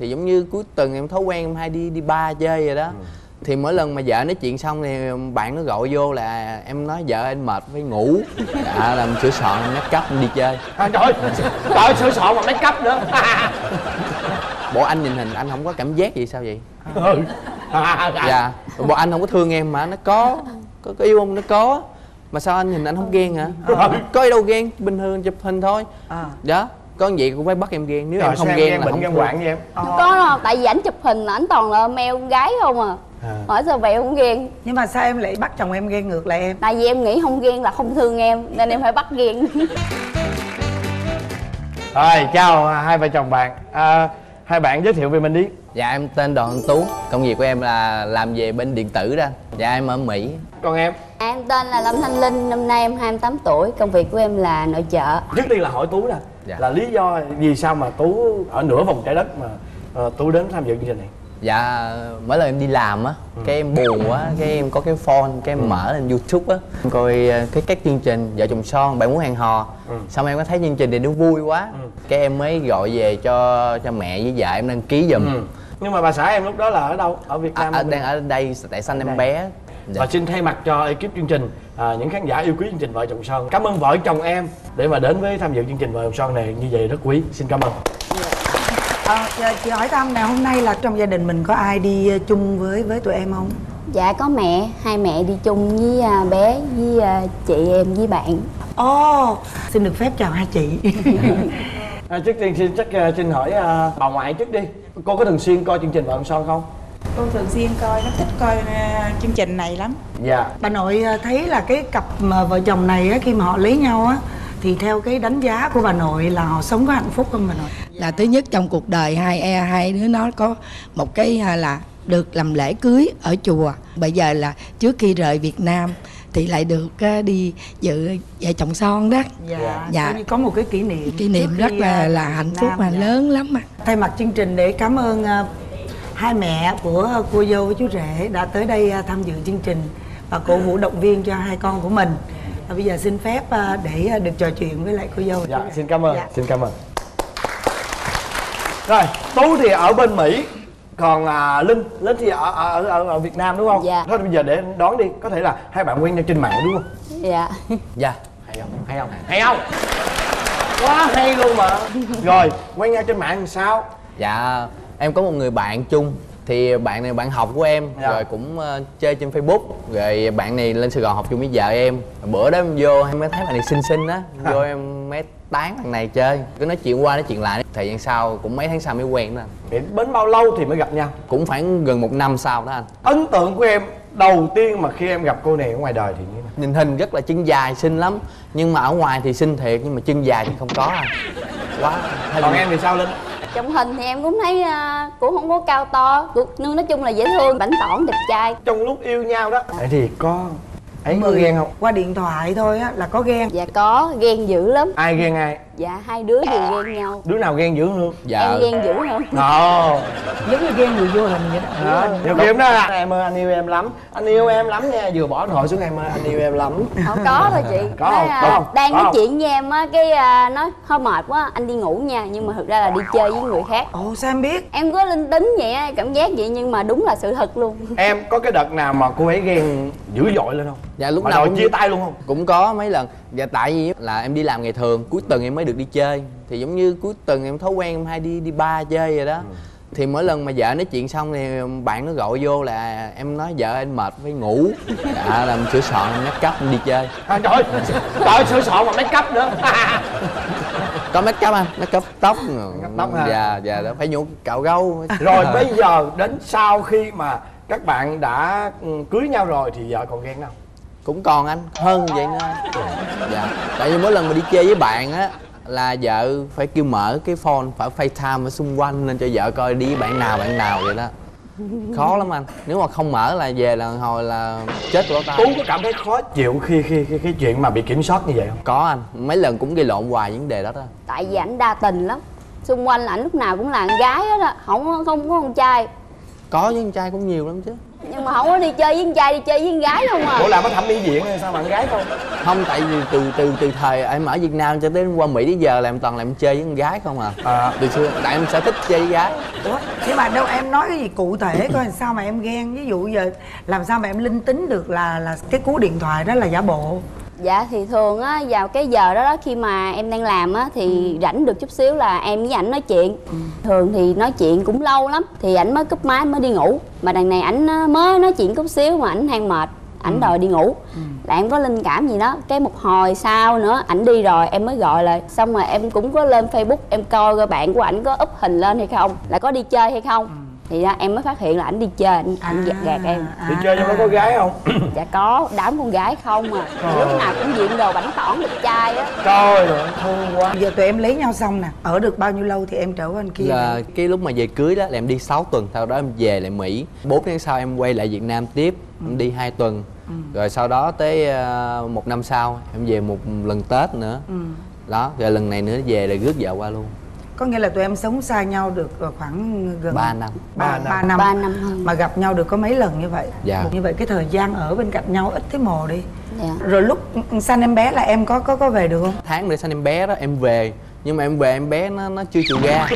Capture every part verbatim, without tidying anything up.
Thì giống như cuối tuần em thói quen em hay đi đi bar chơi vậy đó. Ừ. Thì mỗi lần mà vợ nói chuyện xong thì bạn nó gọi vô là em nói vợ anh mệt phải ngủ. Dạ làm sửa soạn make up em đi chơi. À, trời ơi sửa soạn mà make up nữa. Bộ anh nhìn hình anh không có cảm giác gì sao vậy? Ừ. Dạ bộ anh không có thương em mà nó có có, có yêu không nó có. Mà sao anh nhìn anh không ghen hả? À, có gì đâu ghen, bình thường chụp hình thôi. À. Đó, có vậy cũng phải bắt em ghen, nếu trời, em không ghen, ghen là bệnh không ghen quạng vậy em. Không có đâu, tại vì ảnh chụp hình ảnh toàn là male con gái không à. Hỏi sao vậy không ghen. Nhưng mà sao em lại bắt chồng em ghen ngược lại em? Tại vì em nghĩ không ghen là không thương em nên em phải bắt ghen. Rồi, chào hai vợ chồng bạn. À, hai bạn giới thiệu về mình đi. Dạ em tên Đoàn Anh Tú, công việc của em là làm về bên điện tử đó. Dạ em ở Mỹ. Còn em? À, em tên là Lâm Thanh Linh, năm nay em hai mươi tám tuổi, công việc của em là nội trợ. Trước tiên là hỏi Tú nè, dạ. là lý do vì sao mà Tú ở nửa vòng trái đất mà uh, Tú đến tham dự chương trình này? Dạ mới là em đi làm á, ừ. cái em buồn quá, cái em có cái phone, cái em ừ. mở lên YouTube á, em coi cái các chương trình Vợ Chồng Son, Bạn Muốn Hẹn Hò, ừ. xong em có thấy chương trình này nó vui quá, ừ. cái em mới gọi về cho cho mẹ với vợ em đăng ký giùm. Ừ. Nhưng mà bà xã em lúc đó là ở đâu? Ở Việt Nam? À, ở, đang ở đây tại sanh em bé. Dạ. Và xin thay mặt cho ekip chương trình, à, những khán giả yêu quý chương trình Vợ Chồng Son, cảm ơn vợ chồng em để mà đến với tham dự chương trình Vợ Chồng Son này, như vậy rất quý, xin cảm ơn. À, chị hỏi thăm nè, hôm nay là trong gia đình mình có ai đi chung với với tụi em không? Dạ có mẹ, hai mẹ đi chung với bé, với chị em, với bạn. Ồ, oh, xin được phép chào hai chị. À, trước tiên xin chắc xin hỏi uh, bà ngoại trước đi. Cô có thường xuyên coi chương trình Vợ Chồng Son không? Cô thường xuyên coi, nó thích coi uh, chương trình này lắm. Dạ. Yeah. Bà nội thấy là cái cặp mà vợ chồng này á, khi mà họ lấy nhau á, thì theo cái đánh giá của bà nội là họ sống có hạnh phúc không bà nội? Là thứ nhất trong cuộc đời hai e hai đứa nó có một cái là được làm lễ cưới ở chùa. Bây giờ là trước khi rời Việt Nam thì lại được đi dự Vợ Chồng Son đó. Dạ, dạ. Như có một cái kỷ niệm. Kỷ niệm rất là là hạnh phúc mà dạ. lớn lắm mà. Thay mặt chương trình để cảm ơn hai mẹ của cô dâu với chú rể đã tới đây tham dự chương trình và cổ vũ động viên cho hai con của mình. À, bây giờ xin phép để được trò chuyện với lại cô dâu. Dạ, xin cảm ơn, dạ. xin cảm ơn. Rồi, Tú thì ở bên Mỹ, còn à, Linh, Linh thì ở, ở, ở, ở Việt Nam đúng không? Dạ. Thôi bây giờ để đón đi, có thể là hai bạn quen nhau trên mạng đúng không? Dạ. Dạ, hay không? Hay không? Hay không? Quá hay luôn mà. Rồi, quen nhau trên mạng sao? Dạ, em có một người bạn chung. Thì bạn này bạn học của em, dạ. rồi cũng uh, chơi trên Facebook. Rồi bạn này lên Sài Gòn học chung với vợ em. Bữa đó em vô em mới thấy bạn này xinh xinh á. Vô em mới tán bạn này chơi. Cứ nói chuyện qua nói chuyện lại. Thời gian sau, cũng mấy tháng sau mới quen đó anh. Đến bao lâu thì mới gặp nhau? Cũng khoảng gần một năm sau đó anh. Ấn tượng của em đầu tiên mà khi em gặp cô này ở ngoài đời thì như thế nào? Nhìn hình rất là chân dài xinh lắm. Nhưng mà ở ngoài thì xinh thiệt, nhưng mà chân dài thì không có anh. Quá. Còn em thì sao Linh? Trong hình thì em cũng thấy uh, cũng không có cao to, nương nói chung là dễ thương, bảnh tỏn, đẹp trai. Trong lúc yêu nhau đó vậy thì có ấy có ghen không? Qua điện thoại thôi á là có ghen. Dạ có, ghen dữ lắm. Ai ghen ai? Dạ hai đứa đều ghen nhau. Đứa nào ghen dữ hơn? Dạ em ghen dữ hơn. Ồ, giống như ghen người vô hình vậy đó. Điều kiếm đó là em ơi anh yêu em lắm, anh yêu em lắm nha, vừa bỏ điện thoại xuống em ơi anh yêu em lắm. Không có thôi chị. Có không? Nói, có không? Đang có nói không? Chuyện với em á, cái nói hơi mệt quá anh đi ngủ nha, nhưng mà thực ra là đi chơi với người khác. Ồ sao em biết? Em có linh tính vậy á, cảm giác vậy nhưng mà đúng là sự thật luôn. Em có cái đợt nào mà cô ấy ghen dữ dội lên không? Dạ lúc nào cũng chia tay luôn không? Cũng có mấy lần. Dạ tại vì là em đi làm ngày thường, cuối tuần em mới được đi chơi. Thì giống như cuối tuần em thói quen em hay đi đi bar chơi vậy đó. Ừ. Thì mỗi lần mà vợ nói chuyện xong thì bạn nó gọi vô là em nói vợ anh mệt phải ngủ. Dạ làm sửa soạn make up đi chơi. À, trời ơi, trời ơi sửa soạn mà make up nữa. Có make up anh, make up tóc. Make up tóc hả? Dạ dạ đó, phải nhuộm cạo râu. Rồi à. Bây giờ đến sau khi mà các bạn đã cưới nhau rồi thì vợ còn ghen đâu? Cũng còn anh, hơn vậy nữa. Dạ. Tại vì mỗi lần mà đi chơi với bạn á là vợ phải kêu mở cái phone, phải FaceTime ở xung quanh nên cho vợ coi đi với bạn nào bạn nào vậy đó. Khó lắm anh, nếu mà không mở là về là hồi là chết của tao. Tú có cảm thấy khó chịu khi khi khi cái chuyện mà bị kiểm soát như vậy không? Có anh, mấy lần cũng gây lộn hoài vấn đề đó đó. Tại vì ảnh đa tình lắm, xung quanh là ảnh lúc nào cũng là con gái hết á, không không có con trai. Có với con trai cũng nhiều lắm chứ. Nhưng mà không có đi chơi với con trai, đi chơi với con gái không à. Ủa làm ở thẩm mỹ viện hay sao bạn gái không? Không, tại vì từ từ từ thời em ở Việt Nam cho đến qua Mỹ đến giờ là em toàn làm chơi với con gái không à. À từ xưa tại em sẽ thích chơi với gái. Ủa nhưng mà đâu em nói cái gì cụ thể coi làm sao mà em ghen. Ví dụ giờ làm sao mà em linh tính được là là cái cú điện thoại đó là giả bộ? Dạ thì thường á, vào cái giờ đó đó khi mà em đang làm á thì rảnh được chút xíu là em với ảnh nói chuyện. Thường thì nói chuyện cũng lâu lắm thì ảnh mới cúp máy mới đi ngủ. Mà đằng này ảnh mới nói chuyện chút xíu mà ảnh than mệt, ảnh đòi đi ngủ. Là em có linh cảm gì đó, cái một hồi sau nữa ảnh đi rồi em mới gọi lại. Xong rồi em cũng có lên Facebook em coi coi bạn của ảnh có up hình lên hay không, là có đi chơi hay không. Thì ra em mới phát hiện là ảnh đi chơi, ảnh à, gạt gạt em. Đi chơi trong đó có gái không? Dạ có, đám con gái không à. Lúc nào cũng diện đồ bảnh tỏn đẹp trai á. Trời ơi, thương quá. Giờ tụi em lấy nhau xong nè, ở được bao nhiêu lâu thì em trở qua anh kia? Là cái lúc mà về cưới đó là em đi sáu tuần, sau đó em về lại Mỹ. Bốn tháng sau em quay lại Việt Nam tiếp, em đi hai tuần. Ừ. Rồi sau đó tới uh, một năm sau em về một lần Tết nữa. Ừ. Đó, rồi lần này nữa về là rước vợ qua luôn. Có nghĩa là tụi em sống xa nhau được khoảng gần ba năm. Ba năm hơn. Mà gặp nhau được có mấy lần như vậy? Dạ. Như vậy cái thời gian ở bên cạnh nhau ít thấy mồ đi. Dạ. Rồi lúc sanh em bé là em có có có về được không? Tháng nữa sanh em bé đó em về. Nhưng mà em về em bé nó nó chưa chịu ra.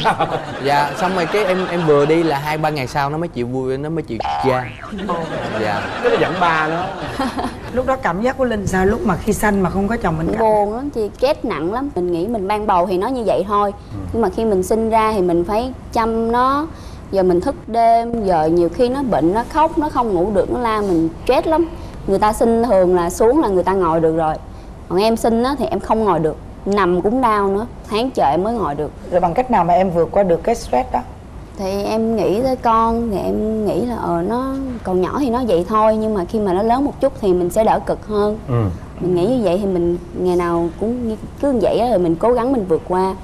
Dạ, xong rồi cái em em vừa đi là hai ba ngày sau nó mới chịu vui, nó mới chịu ra. Dạ. Cái nó giận ba đó. Lúc đó cảm giác của Linh sao lúc mà khi sanh mà không có chồng mình? Buồn lắm chị, stress nặng lắm. Mình nghĩ mình mang bầu thì nó như vậy thôi. Nhưng mà khi mình sinh ra thì mình phải chăm nó. Giờ mình thức đêm, giờ nhiều khi nó bệnh, nó khóc, nó không ngủ được, nó la, mình stress lắm. Người ta sinh thường là xuống là người ta ngồi được rồi. Còn em sinh á thì em không ngồi được, nằm cũng đau nữa, tháng trời mới ngồi được. Rồi bằng cách nào mà em vượt qua được cái stress đó? Thì em nghĩ tới con thì em nghĩ là ờ nó còn nhỏ thì nó vậy thôi, nhưng mà khi mà nó lớn một chút thì mình sẽ đỡ cực hơn. Ừ. Mình nghĩ như vậy thì mình ngày nào cũng cứ như vậy đó, rồi mình cố gắng mình vượt qua.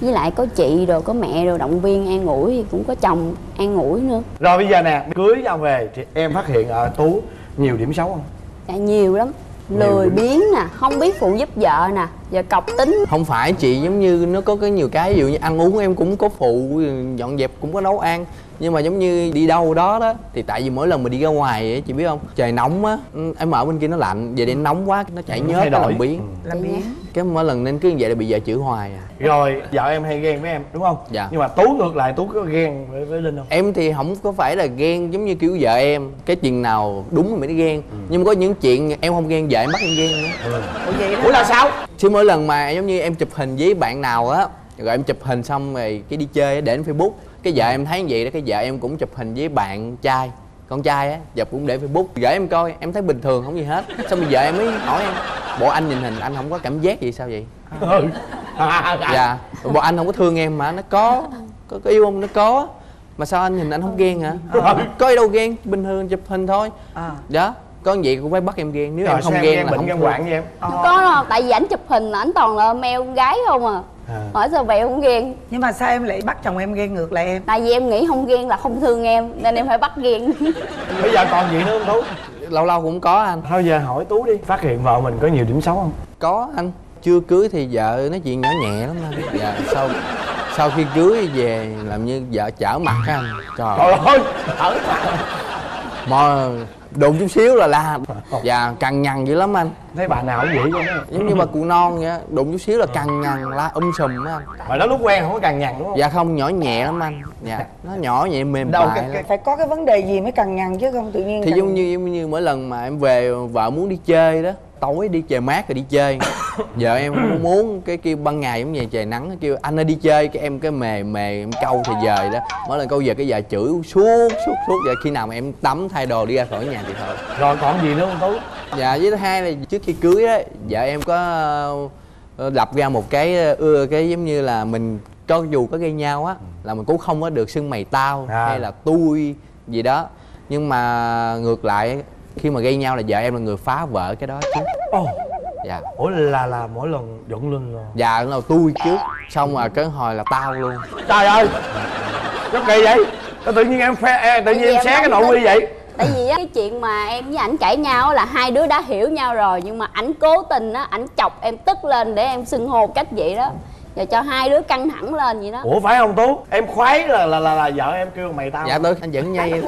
Với lại có chị rồi có mẹ rồi động viên an ủi, thì cũng có chồng an ủi nữa. Rồi bây giờ nè, cưới nhau về thì em phát hiện ở Tú nhiều điểm xấu không? Dạ nhiều lắm. Lười biếng nè, không biết phụ giúp vợ nè, giờ cọc tính. Không phải chị, giống như nó có cái nhiều cái, ví dụ như ăn uống em cũng có phụ, dọn dẹp cũng có nấu ăn. Nhưng mà giống như đi đâu đó đó thì tại vì mỗi lần mình đi ra ngoài ấy, chị biết không, trời nóng á, em ở bên kia nó lạnh, về đây nóng quá nó chảy nhớt, nó làm biếng. Ừ. Làm biếng. Cái mỗi lần nên cứ như vậy là bị vợ chửi hoài à. Rồi vợ em hay ghen với em đúng không? Dạ. Nhưng mà Tú ngược lại, Tú có ghen với, với Linh không? Em thì không có phải là ghen giống như kiểu vợ em, cái chuyện nào đúng mình mới ghen. Ừ. Nhưng mà có những chuyện em không ghen vợ em bắt em ghen nữa. Ừ. Ủa vậy đó. Ủa là sao? Chứ mỗi lần mà giống như em chụp hình với bạn nào á, rồi em chụp hình xong rồi cái đi chơi để lên Facebook, cái vợ em thấy như vậy đó, cái vợ em cũng chụp hình với bạn trai, con trai á, chụp cũng để Facebook gửi em coi, em thấy bình thường không gì hết. Xong bây giờ em mới hỏi em, bộ anh nhìn hình anh không có cảm giác gì sao vậy? Ừ. Dạ, bộ anh không có thương em mà, nó có, có, có yêu không? Nó có. Mà sao anh nhìn anh không ghen hả? À, có gì đâu ghen, bình thường chụp hình thôi. Đó. Có vậy cũng phải bắt em ghen, nếu rồi, em không ghen, ghen là không quản với em. Không có đâu, tại vì ảnh chụp hình là ảnh toàn là mèo con gái không à. À. Hỏi sao vậy không ghen? Nhưng mà sao em lại bắt chồng em ghen ngược lại em? Tại vì em nghĩ không ghen là không thương em nên em phải bắt ghen. Bây giờ còn gì nữa không Tú? Lâu lâu cũng có anh. Thôi giờ hỏi Tú đi, phát hiện vợ mình có nhiều điểm xấu không? Có anh, chưa cưới thì vợ nói chuyện nhỏ nhẹ lắm anh. Dạ sau sau khi cưới về làm như vợ chở mặt á anh. Trời ơi, chở mặt. Mà đụng chút xíu là la. Dạ cằn nhằn dữ lắm anh. Thấy bà nào cũng vậy đó. Giống như bà cụ non vậy, đụng chút xíu là cằn nhằn la um sùm á anh. Mà đó lúc quen không có cằn nhằn đúng không? Dạ không, nhỏ nhẹ lắm anh. Dạ nó nhỏ nhẹ mềm đâu, bài lắm. Phải có cái vấn đề gì mới cằn nhằn chứ không tự nhiên. Thì giống như giống như mỗi lần mà em về vợ muốn đi chơi đó, tối đi trời mát rồi đi chơi. Vợ em không muốn, cái kêu ban ngày giống như trời nắng kêu anh ơi đi chơi, cái em cái mề mề em câu thì dời đó. Mỗi lần câu giờ cái giờ chửi suốt suốt suốt vậy, khi nào mà em tắm thay đồ đi ra khỏi nhà thì thôi. Rồi còn gì nữa không Tú? Dạ với thứ hai là trước khi cưới á, vợ em có lập ra một cái ưa cái giống như là mình cho dù có gây nhau á là mình cũng không có được xưng mày tao à, hay là tui gì đó. Nhưng mà ngược lại khi mà gây nhau là vợ em là người phá vỡ cái đó chứ. Oh. Dạ. Ủa là là mỗi lần dẫn lên rồi. Dạ là tôi trước, xong rồi cái hồi là tao luôn. Trời ơi, nó kỳ vậy. Tự nhiên em phê, tự nhiên em, em xé cái nội quy vậy. Tại vì á, cái chuyện mà em với ảnh cãi nhau là hai đứa đã hiểu nhau rồi, nhưng mà ảnh cố tình á, ảnh chọc em tức lên để em xưng hô cách vậy đó. giờ cho hai đứa căng thẳng lên vậy đó. Ủa phải không Tú? Em khoái là là là, là vợ em kêu mày tao. Dạ tôi anh vẫn nhây.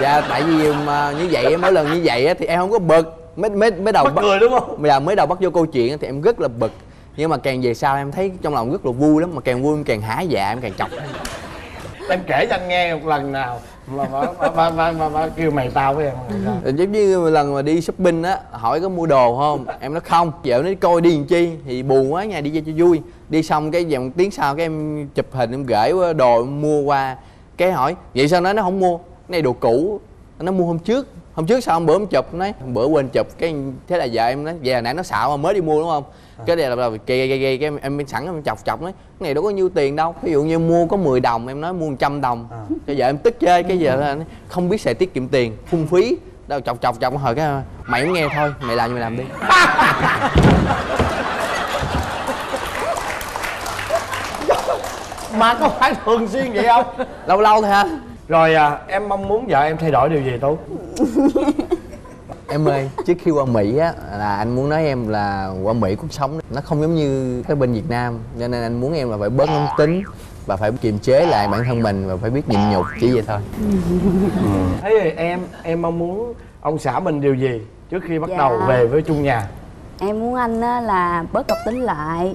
Dạ tại vì mà như vậy mỗi lần như vậy thì em không có bực. Mới mới mới đầu bắt, bắt người đúng không? Dạ mới đầu bắt vô câu chuyện thì em rất là bực. Nhưng mà càng về sau em thấy trong lòng rất là vui lắm. Mà càng vui em càng há dạ em càng chọc. Em kể cho anh nghe một lần nào mà mà mà mà, mà, mà kêu mày tao với em. Giống như lần mà đi shopping á, hỏi có mua đồ không, em nói không. Vợ nói coi đi làm chi thì buồn quá nhà đi ra cho vui. Đi xong cái vòng tiếng sau cái em chụp hình em gửi đồ em mua qua. Cái hỏi vậy sao nó nó không mua, cái này đồ cũ nó mua hôm trước. Hôm trước sao hôm bữa em chụp, nói bữa quên chụp. Cái thế là vợ em nói về hồi nãy nó xạo mà mới đi mua đúng không? Cái này là kì kì kì, cái em sẵn em chọc chọc nói cái này đâu có nhiêu tiền đâu, ví dụ như mua có mười đồng em nói mua một trăm đồng à. Cho vợ em tức chơi. Cái giờ là không biết xài tiết kiệm tiền phung phí đâu, chọc chọc chọc hồi cái mày cũng nghe thôi, mày làm như mày làm đi. Mà có phải thường xuyên vậy không? Lâu lâu thôi hả? Rồi à, em mong muốn vợ em thay đổi điều gì Tú? Em ơi, trước khi qua Mỹ á, là anh muốn nói em là qua Mỹ cuộc sống nó không giống như cái bên Việt Nam. Cho nên anh muốn em là phải bớt nóng tính và phải kiềm chế lại bản thân mình và phải biết nhịn nhục, chỉ vậy thôi. Ừ. Thế thì em, em mong muốn ông xã mình điều gì trước khi bắt dạ. đầu về với chung nhà? Em muốn anh á, là bớt cọc tính lại.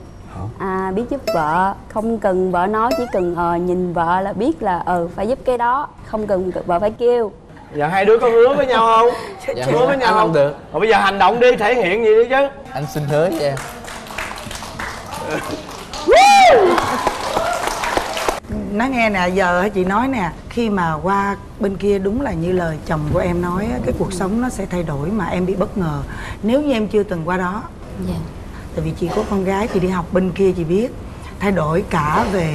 À, biết giúp vợ, không cần vợ nói, chỉ cần ờ, nhìn vợ là biết là ừ phải giúp cái đó, không cần vợ phải kêu. Dạ hai đứa có hứa với nhau không? Dạ, hứa với nhau không? Không được. Rồi bây giờ hành động đi, thể hiện gì đi chứ. Anh xin hứa với em. Nói nghe nè, giờ chị nói nè, khi mà qua bên kia đúng là như lời chồng của em nói, cái cuộc sống nó sẽ thay đổi mà em bị bất ngờ nếu như em chưa từng qua đó. Dạ. Tại vì chị có con gái, chị đi học bên kia chị biết thay đổi cả về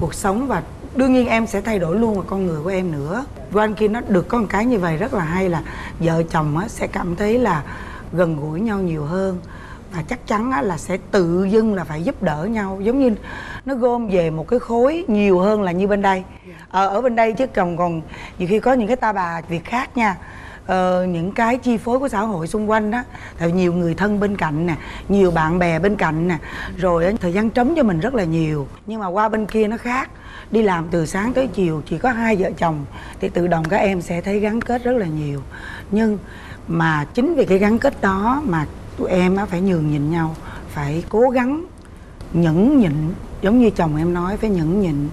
cuộc sống và đương nhiên em sẽ thay đổi luôn vào con người của em nữa. Qua bên kia nó được có một cái như vậy rất là hay là vợ chồng á, sẽ cảm thấy là gần gũi nhau nhiều hơn và chắc chắn á, là sẽ tự dưng là phải giúp đỡ nhau, giống như nó gom về một cái khối nhiều hơn là như bên đây. Ờ, ở bên đây chứ còn còn nhiều khi có những cái ta bà việc khác nha. Ờ, những cái chi phối của xã hội xung quanh đó, tại nhiều người thân bên cạnh nè, nhiều bạn bè bên cạnh nè, rồi thời gian trống cho mình rất là nhiều. Nhưng mà qua bên kia nó khác, đi làm từ sáng tới chiều chỉ có hai vợ chồng thì tự động các em sẽ thấy gắn kết rất là nhiều. Nhưng mà chính vì cái gắn kết đó mà tụi em phải nhường nhịn nhau, phải cố gắng nhẫn nhịn, giống như chồng em nói phải nhẫn nhịn.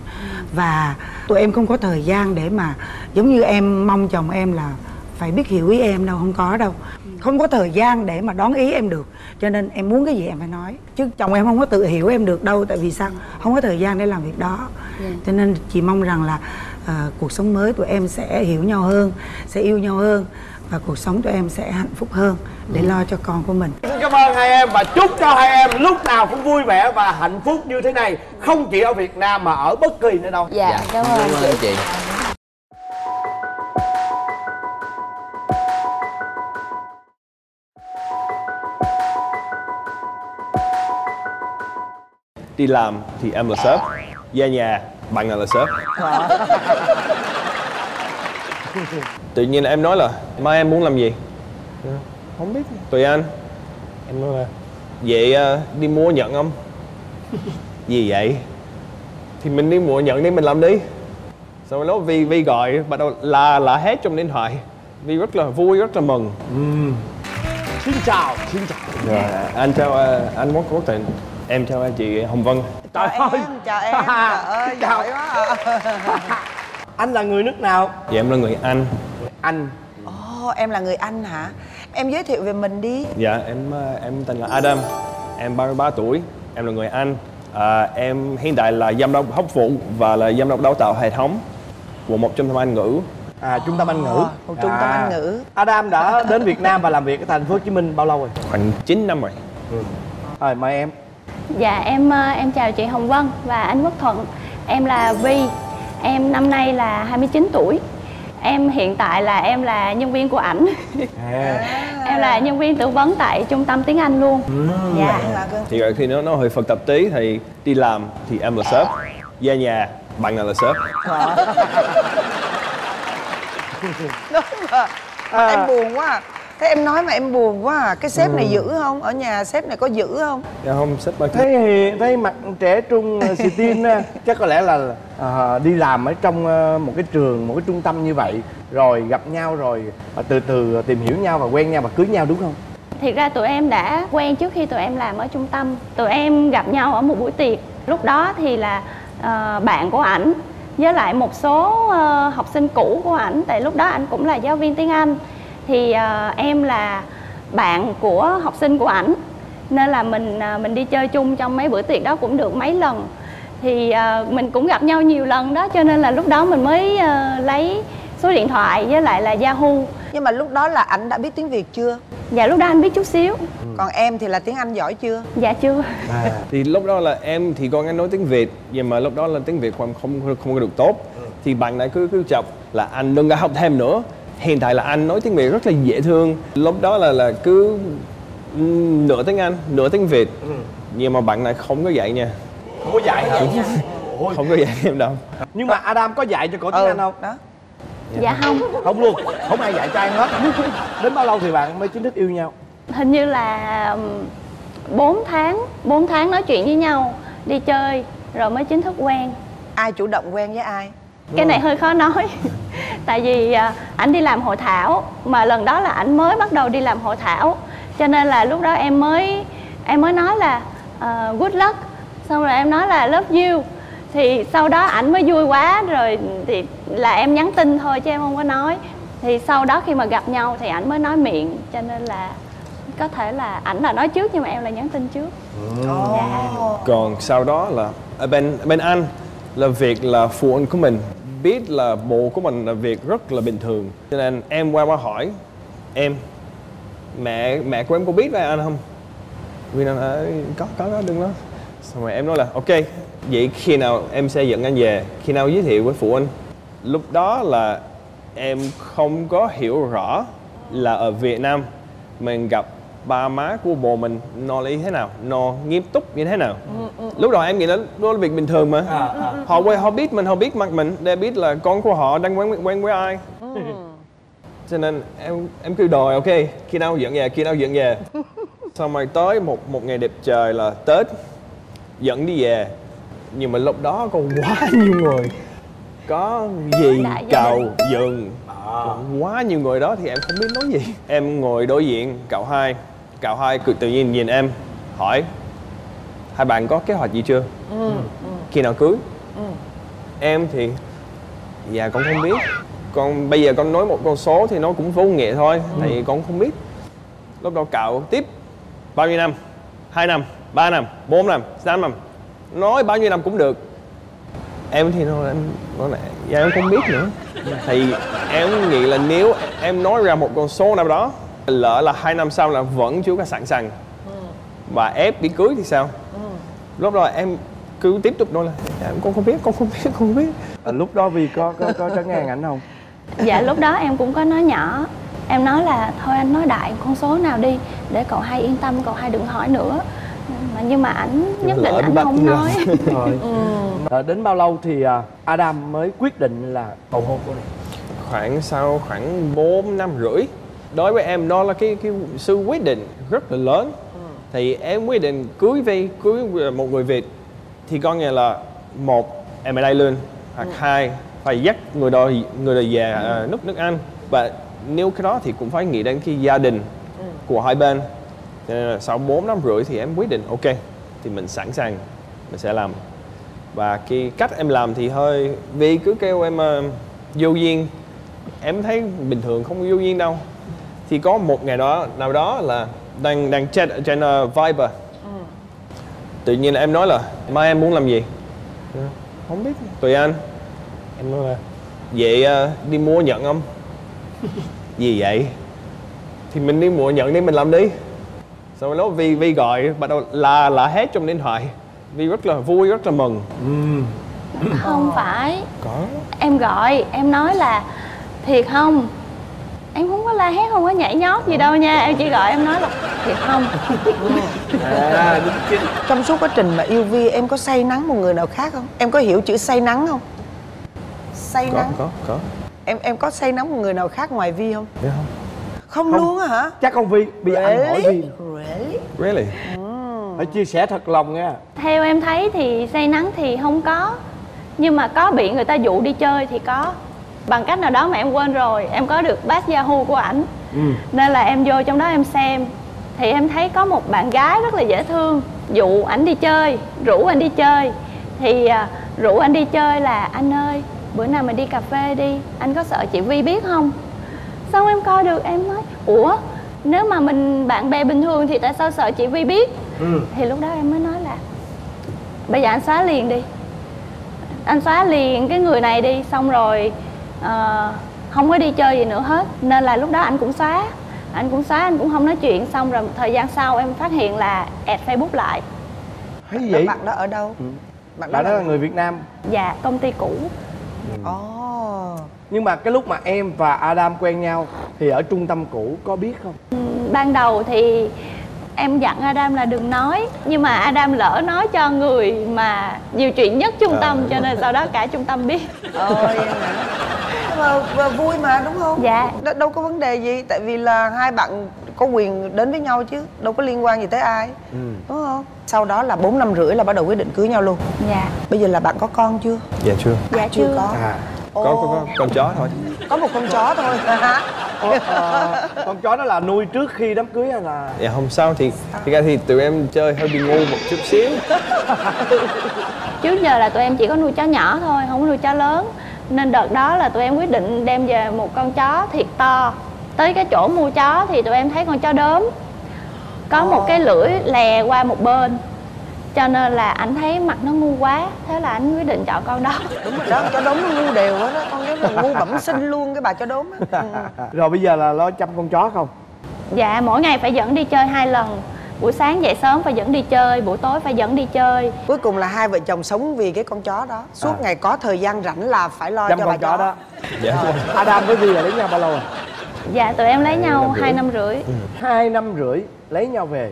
Và tụi em không có thời gian để mà giống như em mong chồng em là phải biết hiểu ý em đâu, không có đâu. Không có thời gian để mà đón ý em được. Cho nên em muốn cái gì em phải nói. Chứ chồng em không có tự hiểu em được đâu. Tại vì sao? Không có thời gian để làm việc đó. Yeah. Cho nên chị mong rằng là uh, cuộc sống mới tụi em sẽ hiểu nhau hơn, sẽ yêu nhau hơn. Và cuộc sống tụi em sẽ hạnh phúc hơn để lo cho con của mình. Xin cảm ơn hai em và chúc cho hai em lúc nào cũng vui vẻ và hạnh phúc như thế này. Không chỉ ở Việt Nam mà ở bất kỳ nơi đâu. Dạ, yeah, cảm ơn chị. chị. Đi làm thì em là sếp, ra nhà bạn nào là sếp. Tự nhiên em nói là mai em muốn làm gì không biết, tùy anh. Em nói là vậy đi mua nhận không? Gì vậy? Thì mình đi mua nhận đi, mình làm đi. Sau đó Vy Vy gọi bắt đầu là là hết trong điện thoại. Vy rất là vui, rất là mừng. uhm. Xin chào, xin chào. Yeah. Anh chào anh Quốc Thuận. Em chào chị Hồng Vân. Trời chào ơi. Em, chào em, trời ơi, chào quá à. Anh là người nước nào? Dạ em là người Anh. Anh. Ồ, oh, em là người Anh hả? Em giới thiệu về mình đi. Dạ, em em tên là Adam. Em ba mươi ba tuổi, em là người Anh. à, Em hiện tại là giám đốc học vụ và là giám đốc đào tạo hệ thống của một trung tâm Anh ngữ. À, trung tâm Anh ngữ. Oh, một trung tâm à. Anh ngữ. Adam đã đến Việt Nam và làm việc ở thành phố Hồ Chí Minh bao lâu rồi? Khoảng chín năm rồi. Ừ. Rồi, mời em. Dạ em em chào chị Hồng Vân và anh Quốc Thuận. Em là Vy. Em năm nay là hai mươi chín tuổi. Em hiện tại là em là nhân viên của ảnh. À. Em là nhân viên tư vấn tại trung tâm tiếng Anh luôn. Ừ. Dạ. Thì khi nó nó hơi phức tạp tí thì đi làm thì em là sếp, ra nhà bạn nào là sếp. À. Đúng rồi. À. Em buồn quá. Thế em nói mà em buồn quá à. Cái sếp ừ. này giữ không? Ở nhà sếp này có giữ không? Dạ không, sếp bác... Thấy hiền, thấy mặt trẻ trung, xì tin. Chắc có lẽ là à, đi làm ở trong một cái trường, một cái trung tâm như vậy. Rồi gặp nhau rồi từ từ tìm hiểu nhau và quen nhau và cưới nhau đúng không? Thiệt ra tụi em đã quen trước khi tụi em làm ở trung tâm. Tụi em gặp nhau ở một buổi tiệc. Lúc đó thì là uh, bạn của ảnh với lại một số uh, học sinh cũ của ảnh. Tại lúc đó ảnh cũng là giáo viên tiếng Anh. Thì uh, em là bạn của học sinh của ảnh. Nên là mình uh, mình đi chơi chung trong mấy bữa tiệc đó cũng được mấy lần. Thì uh, mình cũng gặp nhau nhiều lần đó. Cho nên là lúc đó mình mới uh, lấy số điện thoại với lại là Yahoo. Nhưng mà lúc đó là ảnh đã biết tiếng Việt chưa? Dạ lúc đó anh biết chút xíu. ừ. Còn em thì là tiếng Anh giỏi chưa? Dạ chưa. à. Thì lúc đó là em thì con anh nói tiếng Việt. Nhưng mà lúc đó là tiếng Việt không không, không được tốt. ừ. Thì bạn này cứ cứ chọc là anh đừng có học thêm nữa. Hiện tại là anh nói tiếng Việt rất là dễ thương. Lúc đó là là cứ nửa tiếng Anh, nửa tiếng Việt. ừ. Nhưng mà bạn này không có dạy nha. Không có dạy hả? Không có dạy em đâu. Nhưng mà Adam có dạy cho cổ tiếng ừ. Anh không? Đó. Dạ, dạ không. Không luôn, không ai dạy trai hết. Đến bao lâu thì bạn mới chính thức yêu nhau? Hình như là bốn tháng. Bốn tháng nói chuyện với nhau, đi chơi, rồi mới chính thức quen. Ai chủ động quen với ai? Cái này hơi khó nói. Tại vì ảnh đi làm hội thảo. Mà lần đó là ảnh mới bắt đầu đi làm hội thảo. Cho nên là lúc đó em mới Em mới nói là uh, good luck. Xong rồi em nói là love you. Thì sau đó ảnh mới vui quá rồi thì là em nhắn tin thôi chứ em không có nói. Thì sau đó khi mà gặp nhau thì ảnh mới nói miệng. Cho nên là có thể là ảnh là nói trước nhưng mà em là nhắn tin trước. ừ. Dạ. Còn sau đó là ở bên, bên anh là việc là phụ huynh của mình biết là bộ của mình là việc rất là bình thường. Cho nên em qua qua hỏi em, mẹ mẹ của em có biết về anh không? Vì nó nói có, có, có, đừng nói. Xong rồi em nói là ok, vậy khi nào em sẽ dẫn anh về, khi nào giới thiệu với phụ huynh. Lúc đó là em không có hiểu rõ là ở Việt Nam mình gặp ba má của bồ mình no là như thế nào, no nghiêm túc như thế nào. Lúc đó em nghĩ là đó là việc bình thường mà. Họ quay họ biết mình, họ biết mặt mình để biết là con của họ đang quen quen với ai. Cho nên em em cứ đòi ok, khi nào dẫn về, khi nào dẫn về. Xong rồi tới một một ngày đẹp trời là Tết, dẫn đi về. Nhưng mà lúc đó còn quá nhiều người. Có gì cầu dừng à. Quá nhiều người đó thì em không biết nói gì. Em ngồi đối diện cậu hai. Cậu hai cứ tự nhiên nhìn em hỏi hai bạn có kế hoạch gì chưa? ừ. Khi nào cưới? ừ. Em thì dạ con không biết. Con bây giờ con nói một con số thì nó cũng vô nghĩa thôi. ừ. Tại vì con không biết. Lúc đó cậu tiếp bao nhiêu năm? hai năm, ba năm, bốn năm, sáu năm. Nói bao nhiêu năm cũng được. Em thì nói, em nói là dạ em không biết nữa. Thì em nghĩ là nếu em nói ra một con số nào đó, lỡ là hai năm sau là vẫn chưa có sẵn sàng và ép đi cưới thì sao? Lúc đó em cứ tiếp tục nói là dạ, em con không biết, con không biết, không biết. À, lúc đó Vy có có, có trấn an ảnh không? Dạ lúc đó em cũng có nói nhỏ. Em nói là thôi anh nói đại con số nào đi để cậu hai yên tâm, cậu hai đừng hỏi nữa. Mà nhưng mà ảnh nhất định anh không nói. ừ. Đến bao lâu thì Adam mới quyết định là cầu hôn cô này? Khoảng sau khoảng bốn năm rưỡi. Đối với em đó là cái, cái sự quyết định rất là lớn. ừ. Thì em quyết định cưới Vy, cưới một người Việt. Thì con nghe là một em ở đây luôn, hoặc ừ. hai phải dắt người đó người đó về ừ. nước nước Anh. Và nếu cái đó thì cũng phải nghĩ đến cái gia đình ừ. của hai bên. Sau bốn năm rưỡi thì em quyết định ok thì mình sẵn sàng, mình sẽ làm. Và cái cách em làm thì hơi Vy cứ kêu em uh, vô duyên. Em thấy bình thường không có vô duyên đâu. Thì có một ngày đó nào đó là đang đang chat trên uh, Viber. ừ. Tự nhiên em nói là mai em muốn làm gì? ừ. Không biết, tùy anh. Em nói là vậy uh, đi mua nhận không? Gì vậy? Thì mình đi mua nhận đi, mình làm đi. Sau đó Vy Vy gọi bắt đầu là là hết trong điện thoại. Vy rất là vui, rất là mừng. ừ. Không phải có. Em gọi em nói là thiệt không? Em không có la hét, không có nhảy nhót gì đâu nha. Em chỉ gọi em nói là thiệt không? à, Trong suốt quá trình mà yêu Vy, em có say nắng một người nào khác không? Em có hiểu chữ say nắng không? Say có, nắng có, có. Em em có say nắng một người nào khác ngoài Vy không? Dạ không. Không, không luôn á hả? Chắc không Vy. Bây giờ anh hỏi Vy. Really? Really? Mm. Phải chia sẻ thật lòng nha. Theo em thấy thì say nắng thì không có, nhưng mà có bị người ta dụ đi chơi thì có. Bằng cách nào đó mà em quên rồi, em có được badge Yahoo của ảnh. Ừ. Nên là em vô trong đó em xem, thì em thấy có một bạn gái rất là dễ thương, dụ ảnh đi chơi, rủ anh đi chơi. Thì uh, rủ anh đi chơi là anh ơi, bữa nào mình đi cà phê đi, anh có sợ chị Vy biết không? Xong em coi được em nói, ủa nếu mà mình bạn bè bình thường thì tại sao sợ chị Vy biết? Ừ. Thì lúc đó em mới nói là bây giờ anh xóa liền đi, anh xóa liền cái người này đi, xong rồi uh, không có đi chơi gì nữa hết. Nên là lúc đó anh cũng xóa, anh cũng xóa, anh cũng không nói chuyện. Xong rồi thời gian sau em phát hiện là add Facebook lại. Hay vậy? Bạn đó ở đâu? Ừ. Bạn đó, đó là người Việt Nam? Dạ, công ty cũ. Ừ. Oh. Nhưng mà cái lúc mà em và Adam quen nhau thì ở trung tâm cũ có biết không? Ừ, ban đầu thì em dặn Adam là đừng nói, nhưng mà Adam lỡ nói cho người mà nhiều chuyện nhất trung tâm, à, cho nên sau đó cả trung tâm biết. Ôi em ạ. Mà, mà vui mà đúng không? Dạ. Đ đâu có vấn đề gì, tại vì là hai bạn có quyền đến với nhau chứ, đâu có liên quan gì tới ai. Ừ. Đúng không? Sau đó là bốn năm rưỡi là bắt đầu quyết định cưới nhau luôn. Dạ. Bây giờ là bạn có con chưa? Dạ chưa. Dạ chưa, chưa có. À, có, có, có con chó thôi. Có một con chó thôi. Ủa, à, con chó đó là nuôi trước khi đám cưới hay là? Dạ không sao, thì thực ra thì tụi em chơi hơi bị ngu một chút xíu. Trước giờ là tụi em chỉ có nuôi chó nhỏ thôi, không có nuôi chó lớn. Nên đợt đó là tụi em quyết định đem về một con chó thiệt to. Tới cái chỗ mua chó thì tụi em thấy con chó đốm có một cái lưỡi lè qua một bên, cho nên là ảnh thấy mặt nó ngu quá, thế là ảnh quyết định chọn con đó. Đúng rồi đó, chó đốm nó ngu đều á đó, con đó là ngu bẩm sinh luôn, cái bà chó đốm á. Ừ. Rồi bây giờ là lo chăm con chó không? Dạ, mỗi ngày phải dẫn đi chơi hai lần. Buổi sáng dậy sớm phải dẫn đi chơi, buổi tối phải dẫn đi chơi. Cuối cùng là hai vợ chồng sống vì cái con chó đó. Suốt à. ngày có thời gian rảnh là phải lo chăm cho bà chó đó. Dạ. À. Adam với Vy là lấy nhau bao lâu rồi? Dạ, tụi em lấy hai nhau hai năm rưỡi. Hai năm rưỡi lấy nhau về.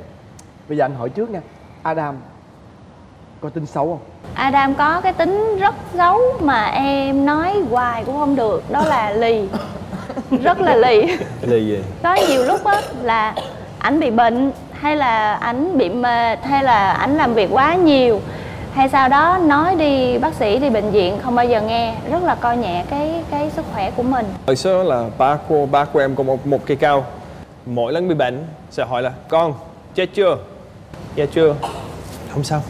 Bây giờ anh hỏi trước nha, Adam có tính xấu không? Adam có cái tính rất xấu mà em nói hoài cũng không được. Đó là lì. Rất là lì. Lì gì? Có nhiều lúc á là ảnh bị bệnh, hay là ảnh bị mệt, hay là ảnh làm việc quá nhiều, hay sau đó nói đi bác sĩ đi bệnh viện không bao giờ nghe, rất là coi nhẹ cái cái sức khỏe của mình. Hồi xưa là ba cô ba của em có một một cây cao, mỗi lần bị bệnh sẽ hỏi là con chết chưa? Dạ chưa. Không sao.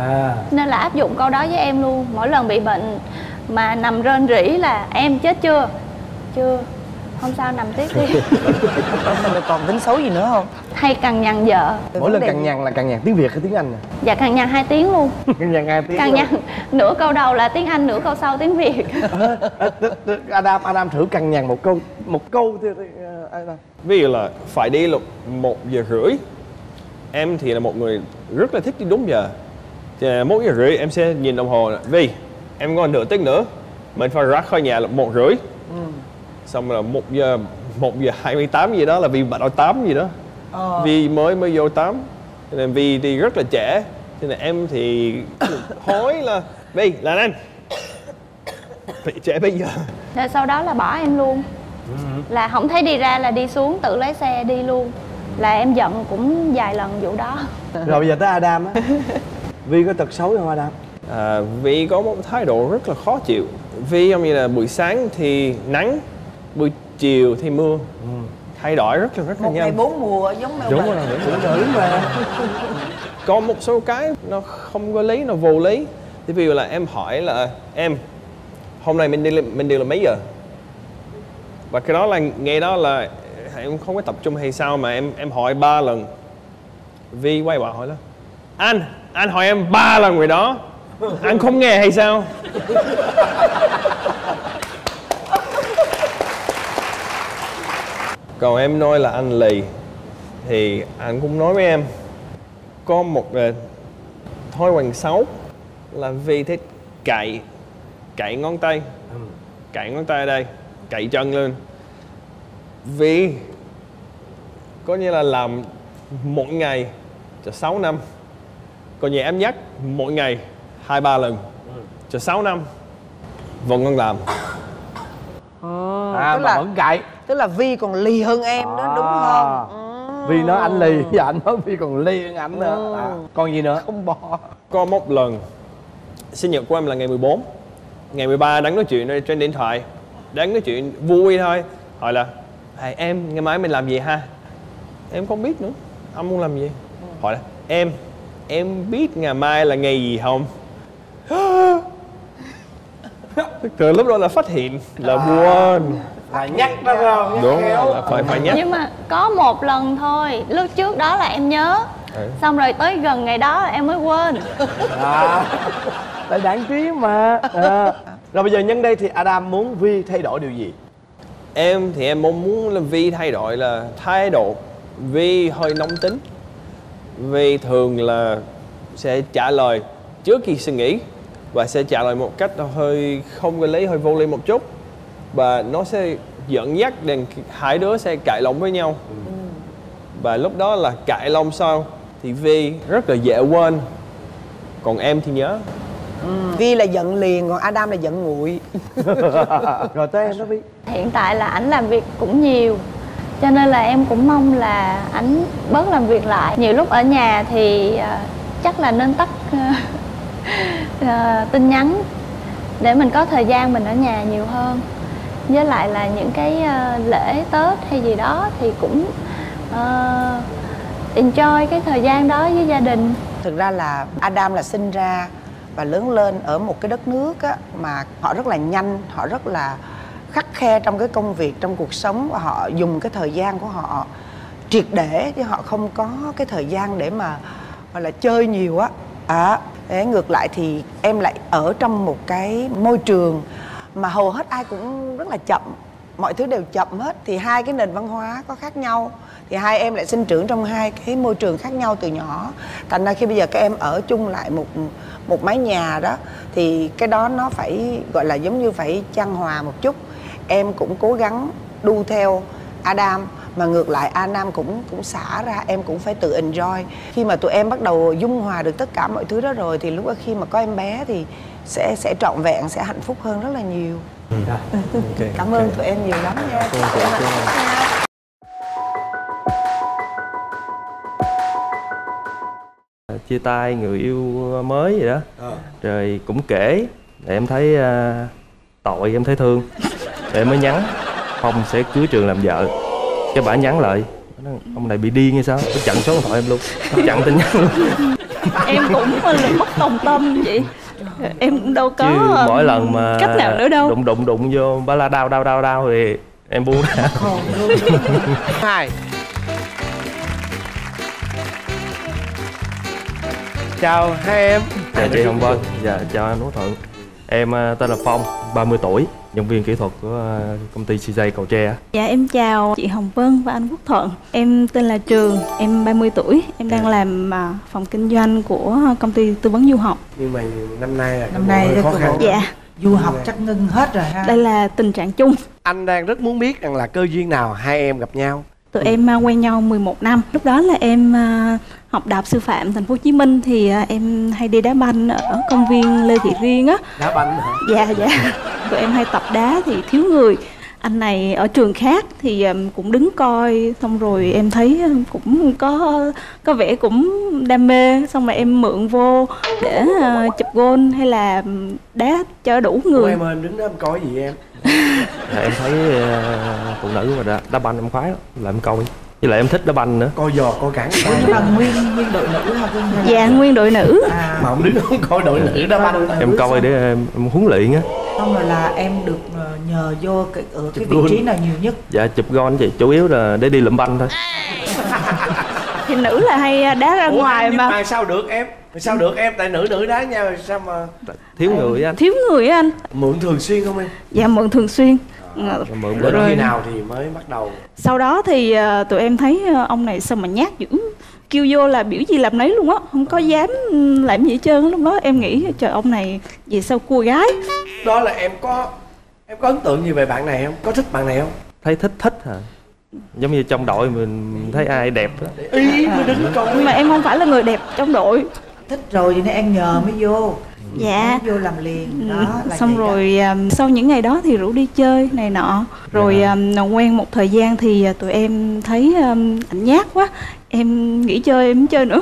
À. Nên là áp dụng câu đó với em luôn, mỗi lần bị bệnh mà nằm rên rỉ là em chết chưa? Chưa. Không sao, nằm tiếp đi. Còn tính xấu gì nữa không? Hay cằn nhằn vợ. Mỗi lần cằn nhằn là cằn nhằn tiếng Việt hay tiếng Anh à? Dạ cằn nhằn hai tiếng luôn. Cằn nhằn hai tiếng. Cằn nhằn nửa câu đầu là tiếng Anh, nửa câu sau tiếng Việt. Adam Adam thử cằn nhằn một câu một câu thôi. Ví dụ là phải đi lúc một giờ rưỡi. Em thì là một người rất là thích đi đúng giờ. Thì một giờ rưỡi em sẽ nhìn đồng hồ. Vy, em còn nửa tiếng nữa, mình phải ra khỏi nhà là một rưỡi. Xong là một giờ một giờ hai mươi tám gì đó là Vy bắt đầu tám gì đó. Ờ. Vy mới mới vô tám, nên Vy thì rất là trễ, cho nên em thì hối là Vy là anh bị trễ bây giờ. Rồi sau đó là bỏ em luôn. Ừ. Là không thấy đi ra là đi xuống tự lái xe đi luôn. Là em giận cũng vài lần vụ đó. Rồi bây giờ tới Adam á. Vy có tật xấu không Adam? À, Vy có một thái độ rất là khó chịu. Vy giống như là buổi sáng thì nắng, buổi chiều thì mưa. Ừ. Thay đổi rất là rất là nhanh. Một ngày bốn mùa giống mèo. Đúng rồi, đúng rồi, đúng rồi. Có một số cái nó không có lý, nó vô lý. Thì ví dụ là em hỏi là em hôm nay mình đi mình đi là mấy giờ? Và cái đó là ngày đó là em không có tập trung hay sao mà em em hỏi ba lần. Vy quay qua hỏi là anh anh hỏi em ba lần rồi đó, anh không nghe hay sao? Còn em nói là anh lì thì anh cũng nói với em có một uh, thói quen xấu là Vy thích cạy cạy ngón tay, cạy ngón tay ở đây, cạy chân lên. Vy có nghĩa là làm mỗi ngày cho sáu năm, còn nhà em nhắc mỗi ngày hai ba lần cho sáu năm vẫn còn làm. À, à mà là... vẫn cạy. Tức là Vy còn lì hơn em đó, à, đúng không? Ừ. Vy nói anh lì, và anh nói Vy còn lì hơn ảnh nữa. Ừ. À, còn gì nữa? Không bỏ. Có một lần sinh nhật của em là ngày mười bốn. Ngày mười ba đang nói chuyện trên điện thoại, đang nói chuyện vui thôi. Hỏi là hey, em ngày mai mình làm gì ha? Em không biết nữa, anh muốn làm gì? Hỏi là em, em biết ngày mai là ngày gì không? Từ lúc đó là phát hiện là buồn. Phải nhắc đó không? Đúng, là phải, phải nhắc. Nhưng mà có một lần thôi, lúc trước đó là em nhớ. Xong rồi tới gần ngày đó là em mới quên. À, tại đáng trí mà. À. Rồi bây giờ nhân đây thì Adam muốn Vy thay đổi điều gì? Em thì em mong muốn là Vy thay đổi là thái độ. Vy hơi nóng tính, Vy thường là sẽ trả lời trước khi suy nghĩ, và sẽ trả lời một cách hơi không có lý, hơi vô lý một chút, và nó sẽ dẫn dắt đến hai đứa sẽ cãi lộn với nhau. Ừ. Và lúc đó là cãi lộn sau thì Vy rất là dễ quên, còn em thì nhớ. Ừ. Vy là giận liền, còn Adam là giận nguội. Rồi tới em đó Vy. Hiện tại là ảnh làm việc cũng nhiều, cho nên là em cũng mong là ảnh bớt làm việc lại. Nhiều lúc ở nhà thì uh, chắc là nên tắt uh, uh, tin nhắn để mình có thời gian mình ở nhà nhiều hơn. Với lại là những cái uh, lễ Tết hay gì đó thì cũng uh, enjoy cái thời gian đó với gia đình. Thực ra là Adam là sinh ra và lớn lên ở một cái đất nước á, mà họ rất là nhanh, họ rất là khắt khe trong cái công việc, trong cuộc sống, và họ dùng cái thời gian của họ triệt để, chứ họ không có cái thời gian để mà gọi là chơi nhiều á. À, thế ngược lại thì em lại ở trong một cái môi trường mà hầu hết ai cũng rất là chậm, mọi thứ đều chậm hết, thì hai cái nền văn hóa có khác nhau, thì hai em lại sinh trưởng trong hai cái môi trường khác nhau từ nhỏ, thành ra khi bây giờ các em ở chung lại một một mái nhà đó thì cái đó nó phải gọi là giống như phải chan hòa một chút. Em cũng cố gắng đu theo Adam, mà ngược lại Adam cũng cũng xả ra, em cũng phải tự enjoy. Khi mà tụi em bắt đầu dung hòa được tất cả mọi thứ đó rồi thì lúc đó khi mà có em bé thì sẽ sẽ trọn vẹn, sẽ hạnh phúc hơn rất là nhiều. Ừ. Okay. Cảm ơn okay. tụi em nhiều lắm nha. Okay. Okay. Okay. Chia tay người yêu mới vậy đó. À. Rồi cũng kể, em thấy uh, tội, em thấy thương. Để mới nhắn Phong sẽ cưới Trường làm vợ. Cái bả nhắn lại, ông này bị điên hay sao? Chặn số điện thoại em luôn, chặn tin nhắn luôn. Em cũng là bất đồng tâm vậy. Em cũng đâu có chứ mỗi lần mà cách nào nữa đâu. Đụng đụng đụng vô bả la đau đau đau đau thì em buông ra. Hai. Chào hai em. Chào chị Hồng Vân. Dạ chào anh Quốc Thuận. Em tên là Phong, ba mươi tuổi, nhân viên kỹ thuật của công ty xê gi Cầu Tre. Dạ em chào chị Hồng Vân và anh Quốc Thuận. Em tên là Trường, em ba mươi tuổi, em đang làm phòng kinh doanh của công ty tư vấn du học. Nhưng mà năm nay là năm nay khó khăn. Dạ. Du học chắc ngưng hết rồi ha. Đây là tình trạng chung. Anh đang rất muốn biết rằng là cơ duyên nào hai em gặp nhau. Tụi ừ. em quen nhau mười một năm. Lúc đó là em học đại học sư phạm thành phố Hồ Chí Minh, thì em hay đi đá banh ở công viên Lê Thị Riêng á. Đá banh hả? Dạ dạ. Tụi em hay tập đá thì thiếu người. Anh này ở trường khác thì cũng đứng coi, xong rồi em thấy cũng có có vẻ cũng đam mê, xong rồi em mượn vô để chụp gôn hay là đá cho đủ người. Ủa em ơi, em đứng đó em coi gì em? Là em thấy phụ nữ mà đá, đá banh em khoái đó, là em coi. Với lại em thích đá banh nữa. Coi giò, coi cản. Nhưng mà nguyên nguyên đội nữ hả? Dạ, nguyên đội nữ. À, mà không đứng không coi đội nữ đá banh. Em coi để em, em huấn luyện á. Xong rồi là em được nhờ vô cái, ở cái vị trí nào nhiều nhất? Dạ, chụp gôn vậy, chủ yếu là để đi lượm banh thôi. Thì nữ là hay đá ra. Ủa, ngoài mà. Mà sao được em? Sao được em? Tại nữ nữ đá nhau sao mà thiếu người anh. Thiếu người anh. Mượn thường xuyên không em? Dạ, mượn thường xuyên. Mượn bữa khi nào thì mới bắt đầu? Sau đó thì tụi em thấy ông này sao mà nhát dữ, kêu vô là biểu gì làm nấy luôn á, không có dám làm gì hết trơn. Lúc đó em nghĩ trời, ông này vì sao cua gái. Đó là em có em có ấn tượng gì về bạn này không? Có thích bạn này không? Thấy thích thích hả? Giống như trong đội mình thấy ai đẹp đó. Ý mới đứng coi. Mà em không phải là người đẹp trong đội. thích rồi thì nó ăn nhờ mới vô. Dạ. Vô làm liền đó, là xong rồi đó. Sau những ngày đó thì rủ đi chơi này nọ. Rồi dạ. um, quen một thời gian thì tụi em thấy um, ảnh nhát quá. Em nghỉ chơi, em chơi nữa.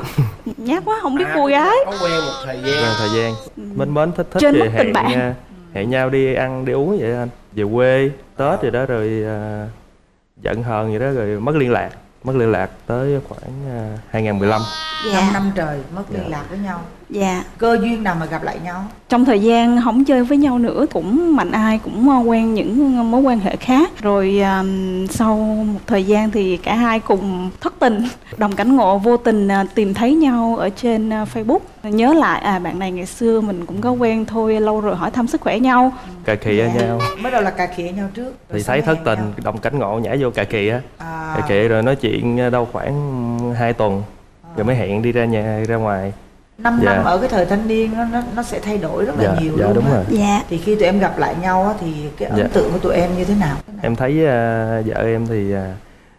Nhát quá, không biết à, cô gái. Có quen một thời gian, quen thời gian. Mến mến thích thích thì hẹn, bạn. hẹn nhau đi ăn, đi uống vậy anh. Về quê, Tết rồi đó rồi uh, giận hờn vậy đó rồi mất liên lạc. Mất liên lạc tới khoảng uh, hai nghìn mười lăm. Dạ. năm năm trời mất dạ. liên lạc với nhau. Dạ. Cơ duyên nào mà gặp lại nhau? Trong thời gian không chơi với nhau nữa, cũng mạnh ai cũng quen những mối quan hệ khác. Rồi um, sau một thời gian thì cả hai cùng thất tình. Đồng cảnh ngộ vô tình uh, tìm thấy nhau ở trên uh, Facebook. Nhớ lại à bạn này ngày xưa mình cũng có quen thôi, lâu rồi hỏi thăm sức khỏe nhau. Cà khịa dạ. nhau. Mới đầu là cà khịa nhau trước. Thì thấy thất tình, nhau. Đồng cảnh ngộ nhảy vô cà khịa. À. Cà khịa rồi nói chuyện đâu khoảng hai tuần. À. Rồi mới hẹn đi ra nhà ra ngoài. Năm dạ. năm ở cái thời thanh niên nó nó sẽ thay đổi rất là dạ, nhiều dạ, luôn đúng rồi. Dạ. Thì khi tụi em gặp lại nhau thì cái ấn dạ. tượng của tụi em như thế nào? Em thấy uh, vợ em thì uh,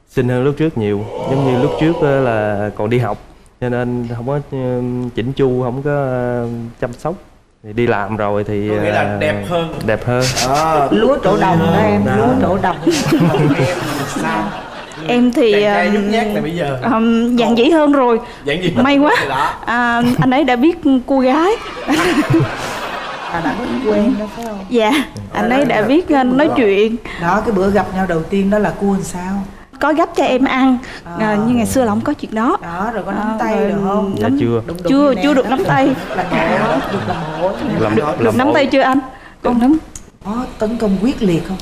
xinh hơn lúc trước nhiều, giống như lúc trước uh, là còn đi học cho nên không có uh, chỉnh chu, không có uh, chăm sóc. Thì đi làm rồi thì tôi nghĩ là uh, đẹp hơn, đẹp hơn. À, lúa trổ đồng đó em, đó. lúa trổ đồng. Em sao? Em thì um, bây giờ. Um, dạng dĩ hơn rồi, dĩ may quá. À, anh ấy đã biết cô gái. À, đã quen đó phải không? Dạ, anh ấy đã biết nói chuyện. Đó, cái bữa gặp nhau đầu tiên đó là cua làm sao? Có gấp cho em ăn, à, nhưng ngày xưa là không có chuyện đó. Đó, rồi có nắm tay à, được không? Dạ, nắm, chưa, đụng, đụng chưa, chưa được nắm tay. Là ngộ, được làm ngộ. Được, được nắm tay chưa anh? Con nắm. Có tấn công quyết liệt không?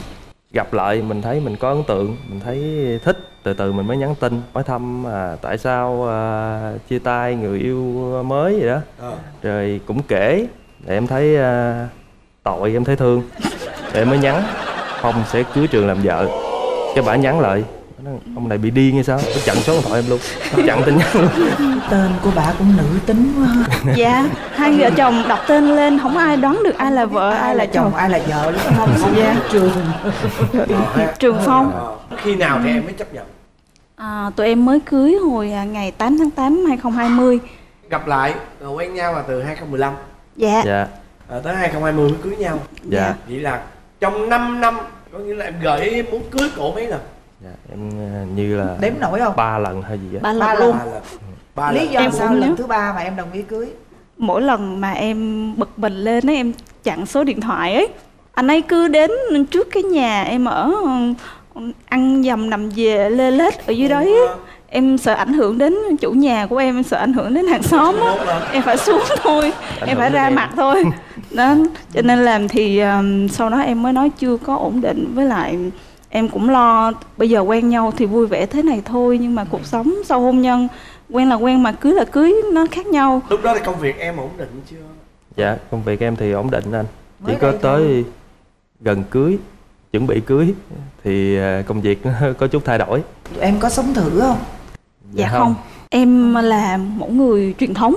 Gặp lại mình thấy mình có ấn tượng, mình thấy thích, từ từ mình mới nhắn tin hỏi thăm à, tại sao à, chia tay người yêu mới vậy đó. À. Rồi cũng kể để em thấy à, tội, em thấy thương để em mới nhắn Phong sẽ cưới Trường làm vợ. Cái bả nhắn lại ông này bị điên hay sao, nó chặn số điện thoại em luôn, chặn tin nhắn luôn. Tên của bà cũng nữ tính quá. Dạ, hai vợ chồng đọc tên lên không ai đoán được ai là vợ, ai, ai là chồng, chồng, ai là vợ luôn không? Không dạ. Trường Trường Phong. Khi nào thì em mới chấp nhận? À, tụi em mới cưới hồi ngày tám tháng tám năm hai nghìn không trăm hai mươi. Gặp lại, quen nhau là từ hai nghìn không trăm mười lăm. Dạ. Dạ. À, tới hai nghìn không trăm hai mươi mới cưới nhau. Dạ. Vậy là trong năm năm, có nghĩa là em gợi muốn cưới cổ mấy lần? Dạ, em như là đếm nổi không? Ba lần hay gì vậy? Ba lần luôn. Ba lần. Lý do em sao lần nhớ. Thứ ba mà em đồng ý cưới? Mỗi lần mà em bực mình lên ấy, em chặn số điện thoại ấy, anh ấy cứ đến trước cái nhà em ở, ăn dầm nằm về lê lết ở dưới đấy ấy. Em sợ ảnh hưởng đến chủ nhà của em, em sợ ảnh hưởng đến hàng xóm á. Em phải xuống thôi, ảnh em phải ra em. mặt thôi đó. Cho nên làm thì um, sau đó em mới nói chưa có ổn định, với lại em cũng lo bây giờ quen nhau thì vui vẻ thế này thôi, nhưng mà cuộc sống sau hôn nhân quen là quen mà cưới là cưới, nó khác nhau. Lúc đó thì công việc em ổn định chưa? Dạ, công việc em thì ổn định anh. Mới chỉ có tới thôi. Gần cưới, chuẩn bị cưới thì công việc có chút thay đổi. Em có sống thử không? Dạ, dạ không. không. Em là một người truyền thống.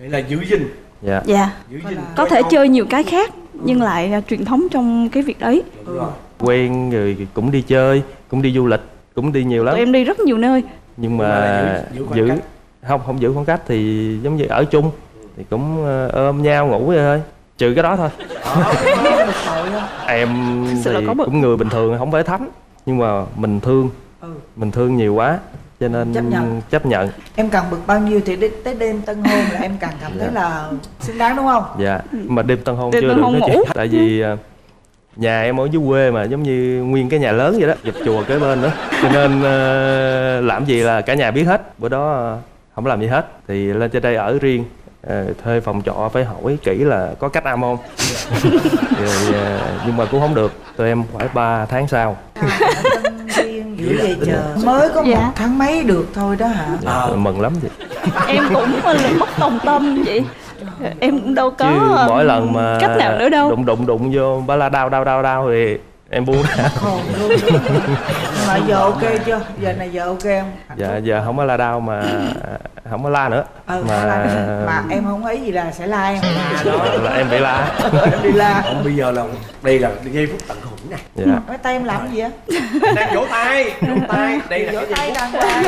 Nghĩa là giữ gìn. Dạ. Dạ. Giữ gìn. Có thể chơi nhiều cái khác nhưng ừ. lại truyền thống trong cái việc đấy. Đúng rồi. Quen rồi cũng đi chơi, cũng đi du lịch, cũng đi nhiều lắm. Tụi em đi rất nhiều nơi. Nhưng mà giữ, giữ, giữ không không giữ khoảng cách thì giống như ở chung thì cũng ôm nhau ngủ vậy thôi, trừ cái đó thôi. Ờ, em thì cũng người bình thường, không phải thánh, nhưng mà mình thương, ừ. mình thương nhiều quá cho nên chấp nhận. chấp nhận. Em càng bực bao nhiêu thì đến tới đêm tân hôn là em càng cảm thấy dạ. là xứng đáng đúng không? Dạ. Mà đêm tân hôn đêm chưa tân được hôn nói ngủ. Tại vì nhà em ở dưới quê mà giống như nguyên cái nhà lớn vậy đó, dập chùa kế bên nữa, cho nên uh, làm gì là cả nhà biết hết. Bữa đó uh, không làm gì hết thì lên trên đây ở riêng, uh, thuê phòng trọ phải hỏi kỹ là có cách am không. Rồi, uh, nhưng mà cũng không được, tụi em phải ba tháng sau. Dữ vậy chờ. Mới có dạ. một tháng mấy được thôi đó hả? Dạ, à. Mừng lắm vậy. Em cũng mất tòng tâm vậy. Em cũng đâu có chứ mỗi lần mà cách nào nữa đâu. Đụng đụng đụng vô ba la đau đau đau đau thì em buông ra. Nhưng mà giờ ok chưa? Giờ này giờ ok không? Dạ giờ không có la đau mà không có la nữa. Ừ, mà... La nữa. Mà em không ấy gì là sẽ la em. À, đó là em bị la. Em bị la. Không, bây giờ là đây là giây phút tận hưởng này. Dạ. Cái tay em làm gì vậy? Đang vỗ tay, vỗ tay. Đây là vỗ tay đang qua.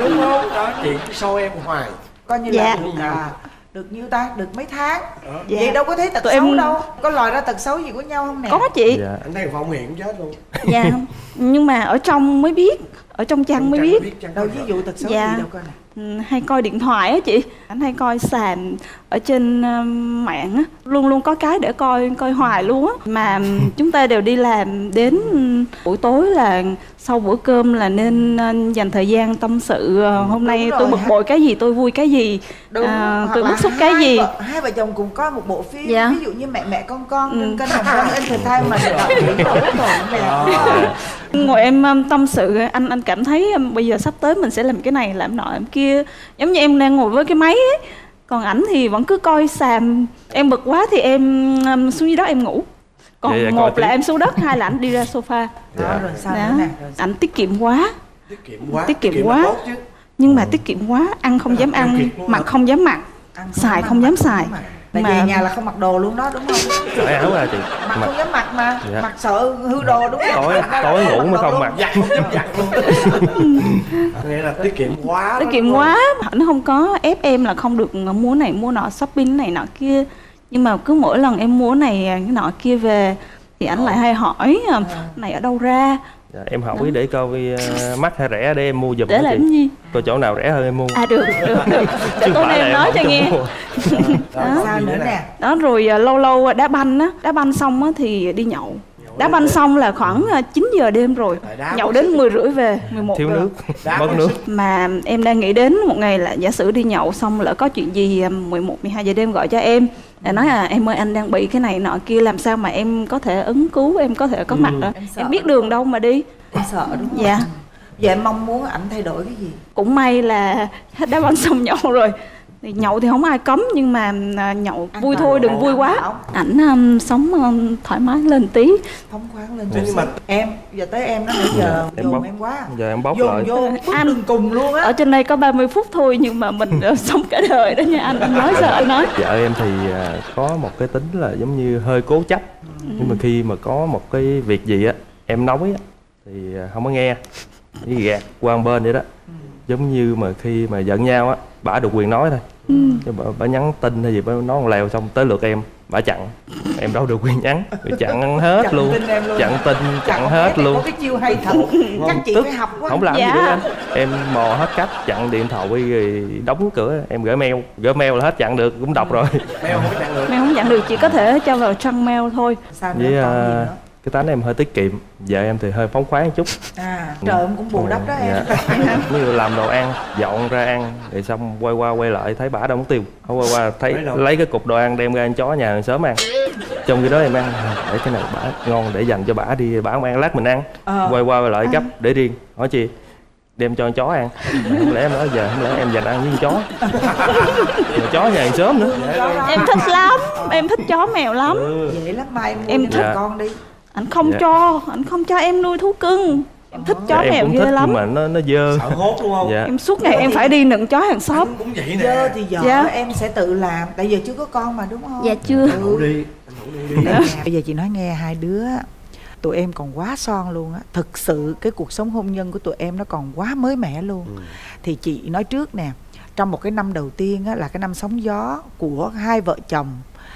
Đúng không? Đó, chị soi em hoài. Coi như là à Được nhiêu ta? Được mấy tháng. Ờ. Vậy dạ. Đâu có thấy tật tụi xấu em... đâu. Có lòi ra tật xấu gì của nhau không nè? Có chị. Dạ. Anh thấy Phong hiện chết luôn. Dạ. Nhưng mà ở trong mới biết. Ở trong chăn mới biết, biết. Đâu ví dụ tật xấu dạ. gì đâu coi nè. Hay coi điện thoại á chị. Anh hay coi sàn ở trên mạng á. Luôn luôn có cái để coi, coi hoài luôn á. Mà chúng ta đều đi làm đến buổi tối là sau bữa cơm là nên dành thời gian tâm sự. Hôm nay tôi bực bội cái gì, tôi vui cái gì, à, tôi bức xúc cái gì. Vợ, hai vợ chồng cùng coi một bộ phim dạ. Ví dụ như Mẹ Mẹ Con Con ừ. trên kênh Hồng Vân Entertainment mà được đọc Quốc. Ngồi em tâm sự, anh anh cảm thấy bây giờ sắp tới mình sẽ làm cái này, làm nọ, làm kia. Giống như em đang ngồi với cái máy ấy. Còn ảnh thì vẫn cứ coi sàm. Em bực quá thì em xuống dưới đó em ngủ. Còn vậy một vậy là tí. Em xuống đất, hai là ảnh đi ra sofa. Dạ. Rồi sao nữa nè? Ảnh tiết kiệm quá. Tiết kiệm quá. Tiết kiệm, tiết kiệm quá. Tốt chứ. Nhưng mà ừ. tiết kiệm quá, ăn không dám ăn, mặc không dám mặc, không xài không dám xài. Mà về nhà là không mặc đồ luôn đó, đúng không? Trời ơi, là chị. Mặc không dám mặc mà, dạ. mặc sợ hư đồ đúng không? Tối tối ngủ mới không mặc. Giặt không dám giặt luôn. Nghĩa là tiết kiệm quá. Tiết kiệm quá, ảnh không có ép em là không được mua này mua nọ, shopping này nọ kia. Nhưng mà cứ mỗi lần em mua này cái nọ kia về thì ảnh lại hay hỏi này ở đâu ra. Dạ, em hỏi đó. Để coi uh, mắc hay rẻ để em mua giùm. Để làm gì? Coi chỗ nào rẻ hơn em mua. À được, được, được. Để tối nay em nói cho nghe. Đó. Sao nữa nè. Đó rồi uh, lâu lâu đá banh á. Đá banh xong á thì đi nhậu. Đá banh xong là khoảng chín giờ đêm rồi. Nhậu đến mười rưỡi về, mười một giờ. Thiếu nước, mất nước. Mà em đang nghĩ đến một ngày là giả sử đi nhậu xong lỡ có chuyện gì mười một, mười hai giờ đêm gọi cho em. Là nói là em ơi anh đang bị cái này nọ kia, làm sao mà em có thể ứng cứu, em có thể có mặt đó. Em, em biết đường đâu mà đi. Em sợ đúng không? Dạ. Vậy em mong muốn ảnh thay đổi cái gì? Cũng may là đá banh xong nhậu rồi. Nhậu thì không ai cấm, nhưng mà nhậu anh vui thôi, đừng vui quá. Ảnh um, sống um, thoải mái lên tí, phóng khoáng lên. Nhưng mà em, giờ tới em đó nãy giờ em bốc, em quá. Giờ em bóc lại. Vô, anh đừng cùng luôn á. Ở trên đây có ba mươi phút thôi nhưng mà mình uh, sống cả đời đó nha anh. Anh nói giờ anh nói. Vợ em thì uh, có một cái tính là giống như hơi cố chấp. Ừ. Nhưng mà khi mà có một cái việc gì á, em nói á, thì uh, không có nghe, chỉ gạt qua một bên vậy đó. Ừ. Giống như mà khi mà giận nhau á, bả được quyền nói thôi. Ừ. Bà, bà nhắn tin hay gì, bà nói một lèo xong tới lượt em, bà chặn. Em đâu được quyền nhắn, bà chặn hết chặn luôn. luôn Chặn tin, chặn, chặn hết luôn. Có cái chiêu hay thật, chắc chị phải học quá. Không làm dạ. gì nữa anh. Em mò hết cách, chặn điện thoại rồi đóng cửa, em gửi mail. Gửi mail là hết chặn được, cũng đọc rồi. Mail không chặn được. Mail không chặn được, chỉ có thể cho vào trang mail thôi. Sao nữa, Với, cái tánh em hơi tiết kiệm, vợ em thì hơi phóng khoáng một chút. À, trời ơi cũng bù đắp đó em. Dạ. Ví dụ làm đồ ăn, dọn ra ăn, rồi xong quay qua quay lại thấy bả đâu mất tiêu. Không quay qua thấy lấy cái cục đồ ăn đem ra ăn chó nhà hàng sớm ăn. Trong khi đó em ăn, để cái này bả ngon để dành cho bả đi, bả không ăn lát mình ăn. Ờ. Quay qua quay lại gấp để riêng, hỏi chi đem cho con chó ăn. Không lẽ em nói giờ, không lẽ em dành ăn với con chó. Mà chó nhà hàng sớm nữa. Em thích lắm, em thích chó mèo lắm. Ừ. Vậy lắm mà em, em thích dạ. con đi. Anh không dạ. cho, anh không cho em nuôi thú cưng. Em thích chó dạ, mèo ghê lắm. Mà nó nó dơ. Sợ hốt đúng không? Dạ. Em suốt ngày em phải đi nựng chó hàng xóm. Cũng vậy nè. Dơ thì giờ dạ. em sẽ tự làm, tại giờ chưa có con mà đúng không? Dạ chưa. Anh ngủ đi, anh ngủ đi. đi. Dạ. Bây giờ chị nói nghe hai đứa, tụi em còn quá son luôn á. Thực sự cái cuộc sống hôn nhân của tụi em nó còn quá mới mẻ luôn. Ừ. Thì chị nói trước nè, trong một cái năm đầu tiên á, là cái năm sóng gió của hai vợ chồng.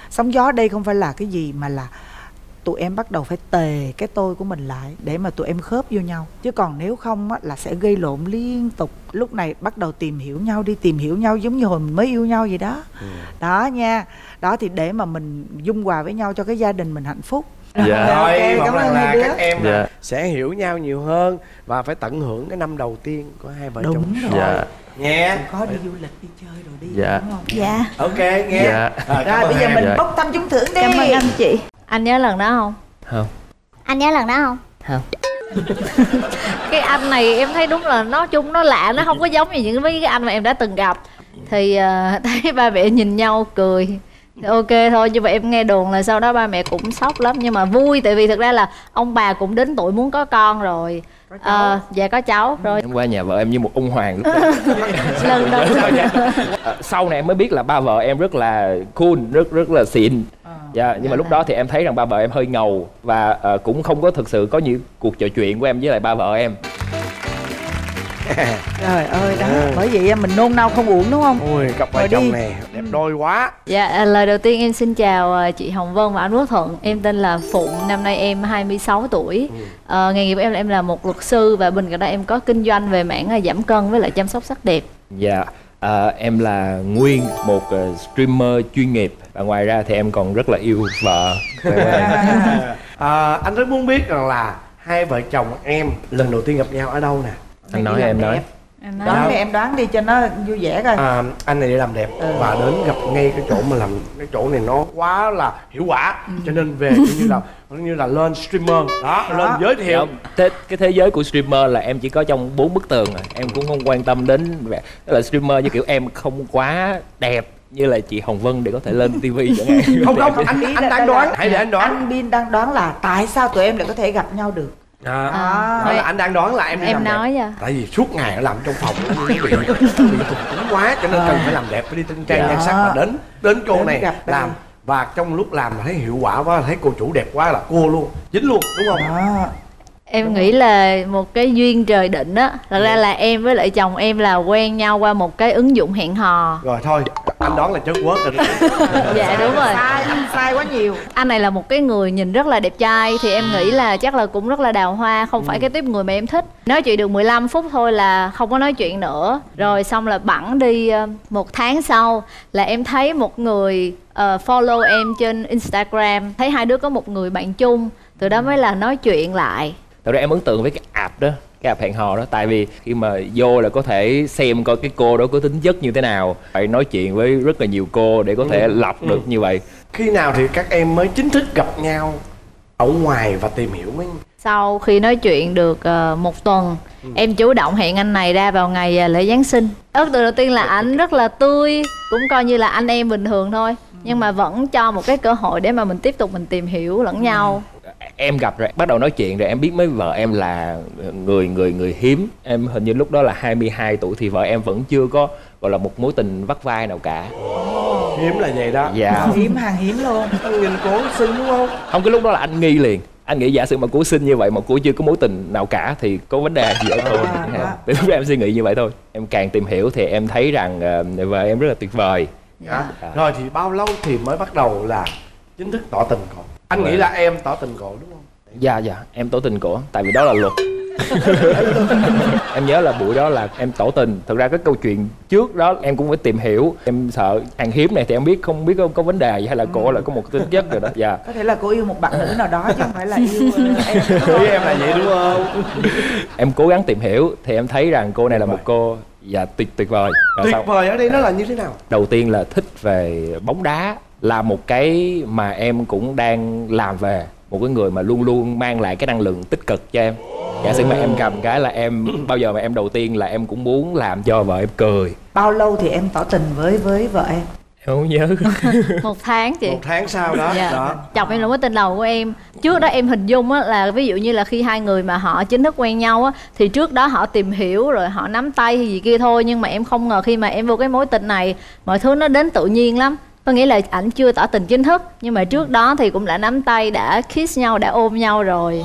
Sóng gió đây không phải là cái gì mà là tụi em bắt đầu phải tề cái tôi của mình lại để mà tụi em khớp vô nhau. Chứ còn nếu không á, là sẽ gây lộn liên tục. Lúc này bắt đầu tìm hiểu nhau đi, tìm hiểu nhau giống như hồi mình mới yêu nhau vậy đó. Ừ. Đó nha. Đó thì để mà mình dung hòa với nhau cho cái gia đình mình hạnh phúc. Dạ. Rồi, okay, cảm ơn là các em dạ. sẽ hiểu nhau nhiều hơn và phải tận hưởng cái năm đầu tiên của hai vợ chồng. Dạ. Nghe. Có đi du lịch, đi chơi rồi đi dạ. đúng không? Dạ. Ok, nghe. Dạ. Rồi, rồi bây giờ em. mình dạ. bốc thăm trúng thưởng đi. Cảm ơn anh chị. Anh nhớ lần đó không? Không. Anh nhớ lần đó không? Không. Cái anh này em thấy đúng là nói chung nó lạ, nó không có giống như những mấy cái anh mà em đã từng gặp. Thì uh, thấy ba mẹ nhìn nhau cười. Ok thôi, như vậy em nghe đồn là sau đó ba mẹ cũng sốc lắm. Nhưng mà vui, tại vì thực ra là ông bà cũng đến tuổi muốn có con rồi. Có cháu. À, dạ có cháu rồi. Em qua nhà vợ em như một ung hoàng lúc đó. Lần đầu sau này em mới biết là ba vợ em rất là cool, rất rất là xịn. Dạ, nhưng mà lúc đó thì em thấy rằng ba vợ em hơi ngầu. Và uh, cũng không có thực sự có những cuộc trò chuyện của em với lại ba vợ em. Trời ơi đó, bởi vậy mình nôn nao không uống đúng không? Ui, cặp vợ chồng này đẹp đôi quá. Dạ, lời đầu tiên em xin chào chị Hồng Vân và anh Quốc Thuận. Em tên là Phụng, năm nay em hai mươi sáu tuổi. Ờ, nghề nghiệp của em là em là một luật sư và bên cạnh đó em có kinh doanh về mảng giảm cân với lại chăm sóc sắc đẹp. Dạ, à, em là Nguyên, một streamer chuyên nghiệp. Và ngoài ra thì em còn rất là yêu vợ. À, anh rất muốn biết rằng là hai vợ chồng em lần đầu tiên gặp nhau ở đâu nè? Anh nói em nói. Em nói đoán đi, em đoán đi cho nó vui vẻ coi. À, anh này đi làm đẹp ừ. và đến gặp ngay cái chỗ mà làm cái chỗ này nó quá là hiệu quả, ừ. cho nên về như là như là lên streamer đó, đó. Lên giới thiệu thế, cái thế giới của streamer là em chỉ có trong bốn bức tường rồi. Em cũng không quan tâm đến là streamer như kiểu em không quá đẹp như là chị Hồng Vân để có thể lên tivi chẳng hạn. Không không, không anh, anh, anh đang đoán, hãy để anh đoán. Anh Bin đang đoán là tại sao tụi em lại có thể gặp nhau được. À, à, đó là anh đang đoán là em đi em làm nói đẹp. Vậy? Tại vì suốt ngày nó làm trong phòng nó bị bị cứng quá cho nên à. cần phải làm đẹp, phải đi tinh trang nhan sắc mà đến đến cô đến này làm em. Và trong lúc làm thấy hiệu quả quá, thấy cô chủ đẹp quá là cô luôn dính luôn đúng không? À. Em đúng nghĩ không? Là một cái duyên trời định á. Thật ra là em với lại chồng em là quen nhau qua một cái ứng dụng hẹn hò. Rồi thôi, anh đoán là chất quớt rồi. Dạ đúng rồi. Sai, anh sai quá nhiều. Anh này là một cái người nhìn rất là đẹp trai. Thì em nghĩ là chắc là cũng rất là đào hoa. Không ừ. phải cái tiếp người mà em thích. Nói chuyện được mười lăm phút thôi là không có nói chuyện nữa. Rồi xong là bẵng đi một tháng sau là em thấy một người uh, follow em trên Instagram. Thấy hai đứa có một người bạn chung. Từ đó mới là nói chuyện lại. Thật ra em ấn tượng với cái app đó, cái app hẹn hò đó. Tại vì khi mà vô là có thể xem coi cái cô đó có tính chất như thế nào, phải nói chuyện với rất là nhiều cô để có thể ừ. lọc được ừ. như vậy. Khi nào thì các em mới chính thức gặp nhau ở ngoài và tìm hiểu mấy? Sau khi nói chuyện được một tuần, ừ. em chủ động hẹn anh này ra vào ngày lễ Giáng sinh. Ấn tượng đầu tiên là anh rất là tươi, cũng coi như là anh em bình thường thôi. Nhưng mà vẫn cho một cái cơ hội để mà mình tiếp tục mình tìm hiểu lẫn nhau. Em gặp rồi, bắt đầu nói chuyện rồi em biết mấy vợ em là người người người hiếm. Em hình như lúc đó là hai mươi hai tuổi thì vợ em vẫn chưa có gọi là một mối tình vắt vai nào cả. Oh, hiếm là vậy đó. Dạ. Hiếm, hàng hiếm luôn. Anh nhìn Cố xinh đúng không? Không, cái lúc đó là anh nghi liền. Anh nghĩ giả sử mà Cố xinh như vậy mà Cố chưa có mối tình nào cả thì có vấn đề gì ở thôi. Thì lúc đó em suy nghĩ như vậy thôi. Em càng tìm hiểu thì em thấy rằng uh, vợ em rất là tuyệt vời. Dạ. À. Rồi thì bao lâu thì mới bắt đầu là chính thức tỏ tình cậu? Anh nghĩ là em tỏ tình cổ đúng không? Dạ dạ, em tỏ tình cổ, tại vì đó là luật. Em nhớ là buổi đó là em tỏ tình. Thật ra cái câu chuyện trước đó em cũng phải tìm hiểu. Em sợ hàng hiếm này thì em biết không biết có, có vấn đề gì hay là cổ là có một tính chất rồi đó. Dạ. Có thể là cô yêu một bạn nữ nào đó chứ không phải là yêu em. Ý em là vậy đúng không? Em cố gắng tìm hiểu thì em thấy rằng cô này là một cô dạ tuyệt tuyệt vời. Rồi tuyệt sau, vời ở đây nó là như thế nào? Đầu tiên là thích về bóng đá, là một cái mà em cũng đang làm về, một cái người mà luôn luôn mang lại cái năng lượng tích cực cho em. Giả sử mà em cầm cái là em bao giờ mà em đầu tiên là em cũng muốn làm cho vợ em cười. Bao lâu thì em tỏ tình với với vợ em? Em không nhớ. Một tháng chị. Một tháng sau đó. Dạ. Đó. Chồng em là mối tình đầu của em. Trước đó em hình dung á, là ví dụ như là khi hai người mà họ chính thức quen nhau á, thì trước đó họ tìm hiểu rồi họ nắm tay hay gì kia thôi. Nhưng mà em không ngờ khi mà em vô cái mối tình này, mọi thứ nó đến tự nhiên lắm. Có nghĩa là ảnh chưa tỏ tình chính thức, nhưng mà trước đó thì cũng đã nắm tay, đã kiss nhau, đã ôm nhau rồi.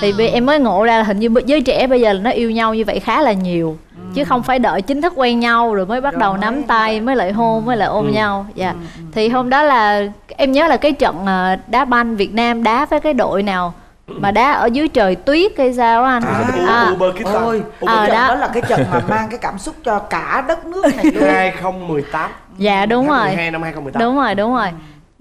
Thì em mới ngộ ra là hình như giới trẻ bây giờ là nó yêu nhau như vậy khá là nhiều. ừ. Chứ không phải đợi chính thức quen nhau rồi mới bắt rồi đầu nắm mới tay, mới lại hôn, mới lại ôm ừ. nhau. Dạ. yeah. ừ. Thì hôm đó là em nhớ là cái trận đá banh Việt Nam đá với cái đội nào mà đá ở dưới trời tuyết hay sao anh? À, à, Uber Kids. Ôi, Uber à, đó. Đó là cái trận mà mang cái cảm xúc cho cả đất nước này luôn. hai không một tám. Dạ đúng rồi. hai không một tám. Đúng rồi, đúng rồi.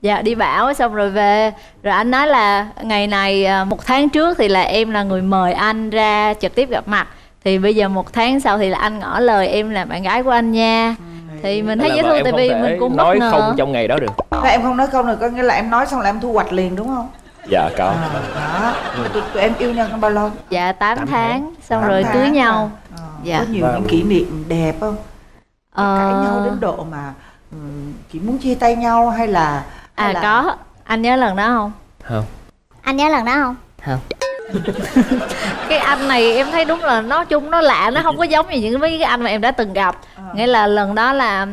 Dạ đi bảo xong rồi về. Rồi anh nói là ngày này một tháng trước thì là em là người mời anh ra trực tiếp gặp mặt. Thì bây giờ một tháng sau thì là anh ngỏ lời em là bạn gái của anh nha. Thì mình thấy dễ thương tại vì mình cũng nói bất ngờ. Không trong ngày đó được. Thế em không nói không được, có nghĩa là em nói xong là em thu hoạch liền đúng không? Dạ có. À, tụi, tụi em yêu nhau trong bao lâu? Dạ tám tháng. Xong tám rồi tháng cưới nhau. À, dạ. Có nhiều và... những kỷ niệm đẹp không? Ờ... Cãi nhau đến độ mà um, chỉ muốn chia tay nhau hay là hay À là... có. Anh nhớ lần đó không? Không. Anh nhớ lần đó không? Không. Cái anh này em thấy đúng là nó chung nó lạ. Nó không có giống như những với cái anh mà em đã từng gặp. à. Nghĩa là lần đó là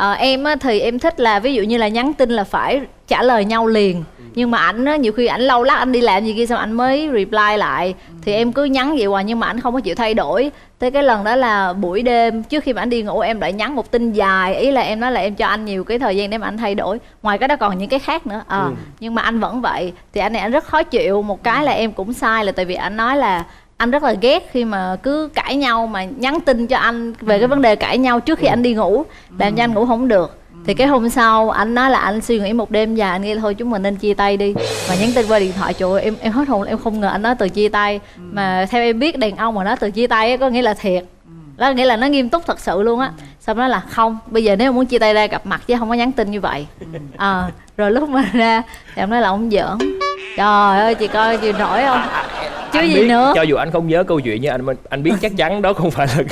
à, em á, thì em thích là ví dụ như là nhắn tin là phải trả lời nhau liền, nhưng mà ảnh á, nhiều khi ảnh lâu lắc, anh đi làm gì kia xong ảnh mới reply lại, thì em cứ nhắn vậy hoài nhưng mà ảnh không có chịu thay đổi. Tới cái lần đó là buổi đêm trước khi mà ảnh đi ngủ em lại nhắn một tin dài, ý là em nói là em cho anh nhiều cái thời gian để mà anh thay đổi, ngoài cái đó còn những cái khác nữa. À, ừ. Nhưng mà anh vẫn vậy thì anh này anh rất khó chịu. Một cái là em cũng sai là tại vì anh nói là anh rất là ghét khi mà cứ cãi nhau mà nhắn tin cho anh về cái vấn đề cãi nhau trước khi ừ. anh đi ngủ, làm ừ. cho anh ngủ không được. Thì cái hôm sau anh nói là anh suy nghĩ một đêm dài, anh nghĩ là thôi chúng mình nên chia tay đi. Mà nhắn tin qua điện thoại, trời ơi, em em hết hồn, em không ngờ anh nói từ chia tay. Mà theo em biết đàn ông mà nói từ chia tay ấy, có nghĩa là thiệt, đó nghĩa là nó nghiêm túc thật sự luôn á. Xong nói là không, bây giờ nếu muốn chia tay ra gặp mặt chứ không có nhắn tin như vậy. À, rồi lúc mà ra thì em nói là ông giỡn. Trời ơi chị coi chịu nổi không chứ anh gì biết, nữa. Cho dù anh không nhớ câu chuyện nhưng anh anh biết chắc chắn đó không phải là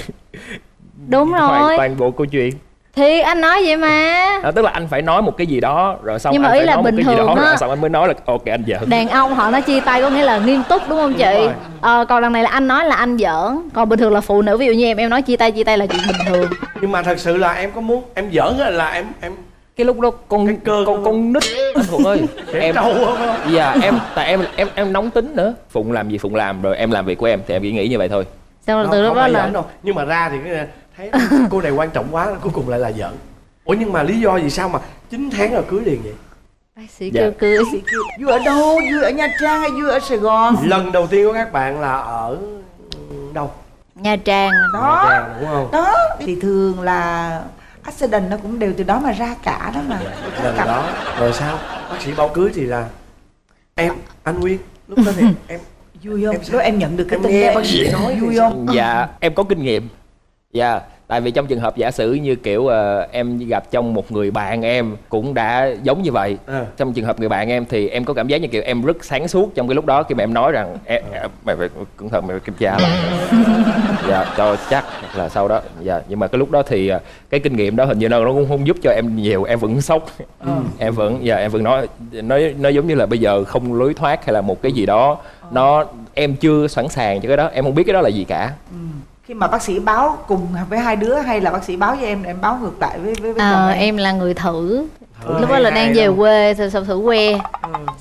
đúng rồi hoàn, toàn bộ câu chuyện. Thì anh nói vậy mà đó, tức là anh phải nói một cái gì đó rồi xong. Nhưng mà anh ý phải là nói bình một cái thường gì đó, đó. Rồi xong anh mới nói là ok anh giỡn. Đàn ông họ nói chia tay có nghĩa là nghiêm túc đúng không chị? Ờ, còn lần này là anh nói là anh giỡn. Còn bình thường là phụ nữ ví dụ như em em nói chia tay chia tay là chuyện bình thường. Nhưng mà thật sự là em có muốn em giỡn là em em cái lúc đó con cái cơ con con nít anh Phụng ơi. Em đâu dạ em tại em em em nóng tính nữa. Phụng làm gì Phụng làm, rồi em làm việc của em thì em chỉ nghĩ như vậy thôi. Sao từ lúc đó là nhưng mà ra thì cái thấy cô này quan trọng quá, cuối cùng lại là giỡn. Ủa nhưng mà lý do gì sao mà chín tháng rồi cưới liền vậy? Bác sĩ kêu cưới. Vui ở đâu? Vui ở Nha Trang hay vui ở Sài Gòn? Lần đầu tiên của các bạn là ở đâu? Nha Trang đó. Nha Trang đúng không? Đó thì thường là accident nó cũng đều từ đó mà ra cả đó mà. Lần cặp đó rồi sao? Bác sĩ báo cưới thì là em anh Nguyên lúc đó thì em vui không? Em lúc em nhận được cái tin nghe bác sĩ nói vui không? Dạ em có kinh nghiệm. Dạ, yeah, tại vì trong trường hợp giả sử như kiểu uh, em gặp trong một người bạn em cũng đã giống như vậy à. Trong trường hợp người bạn em thì em có cảm giác như kiểu em rất sáng suốt trong cái lúc đó khi mà em nói rằng e, à, mày phải cẩn thận, mày phải kiểm tra lại dạ, cho chắc là sau đó dạ, yeah. Nhưng mà cái lúc đó thì uh, cái kinh nghiệm đó hình như nó cũng không giúp cho em nhiều, em vẫn sốc à. Em vẫn dạ, yeah, em vẫn nói nói nó giống như là bây giờ không lối thoát hay là một cái gì đó à. Nó em chưa sẵn sàng cho cái đó, em không biết cái đó là gì cả ừ. Khi mà bác sĩ báo cùng với hai đứa hay là bác sĩ báo với em, em báo ngược lại với với, với à, chồng em? Em là người thử, thử lúc đó là đang về đó. Quê xong, xong thử que ừ.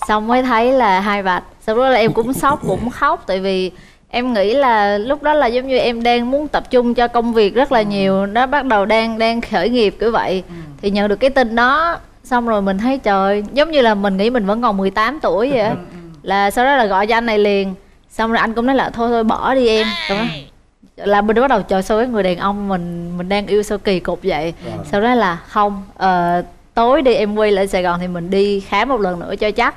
Xong mới thấy là hai vạch, xong đó là em cũng sốc cũng khóc tại vì em nghĩ là lúc đó là giống như em đang muốn tập trung cho công việc rất là ừ. nhiều, nó bắt đầu đang đang khởi nghiệp kiểu vậy ừ. Thì nhận được cái tin đó xong rồi mình thấy trời, giống như là mình nghĩ mình vẫn còn mười tám tuổi vậy ừ. Là sau đó là gọi cho anh này liền, xong rồi anh cũng nói là thôi thôi bỏ đi em. Là mình bắt đầu chờ sâu cái người đàn ông mình mình đang yêu sao kỳ cục vậy à. Sau đó là không uh, tối đi em quay lại Sài Gòn thì mình đi khám một lần nữa cho chắc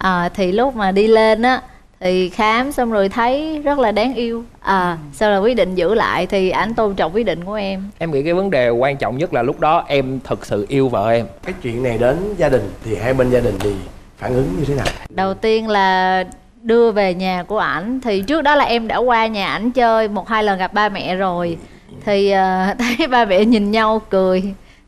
ừ. uh, Thì lúc mà đi lên á thì khám xong rồi thấy rất là đáng yêu à, ừ. Sau là quyết định giữ lại thì ảnh tôn trọng quyết định của em. Em nghĩ cái vấn đề quan trọng nhất là lúc đó em thực sự yêu vợ em. Cái chuyện này đến gia đình thì hai bên gia đình thì phản ứng như thế nào? Đầu tiên là đưa về nhà của ảnh, thì trước đó là em đã qua nhà ảnh chơi một hai lần gặp ba mẹ rồi thì uh, thấy ba mẹ nhìn nhau cười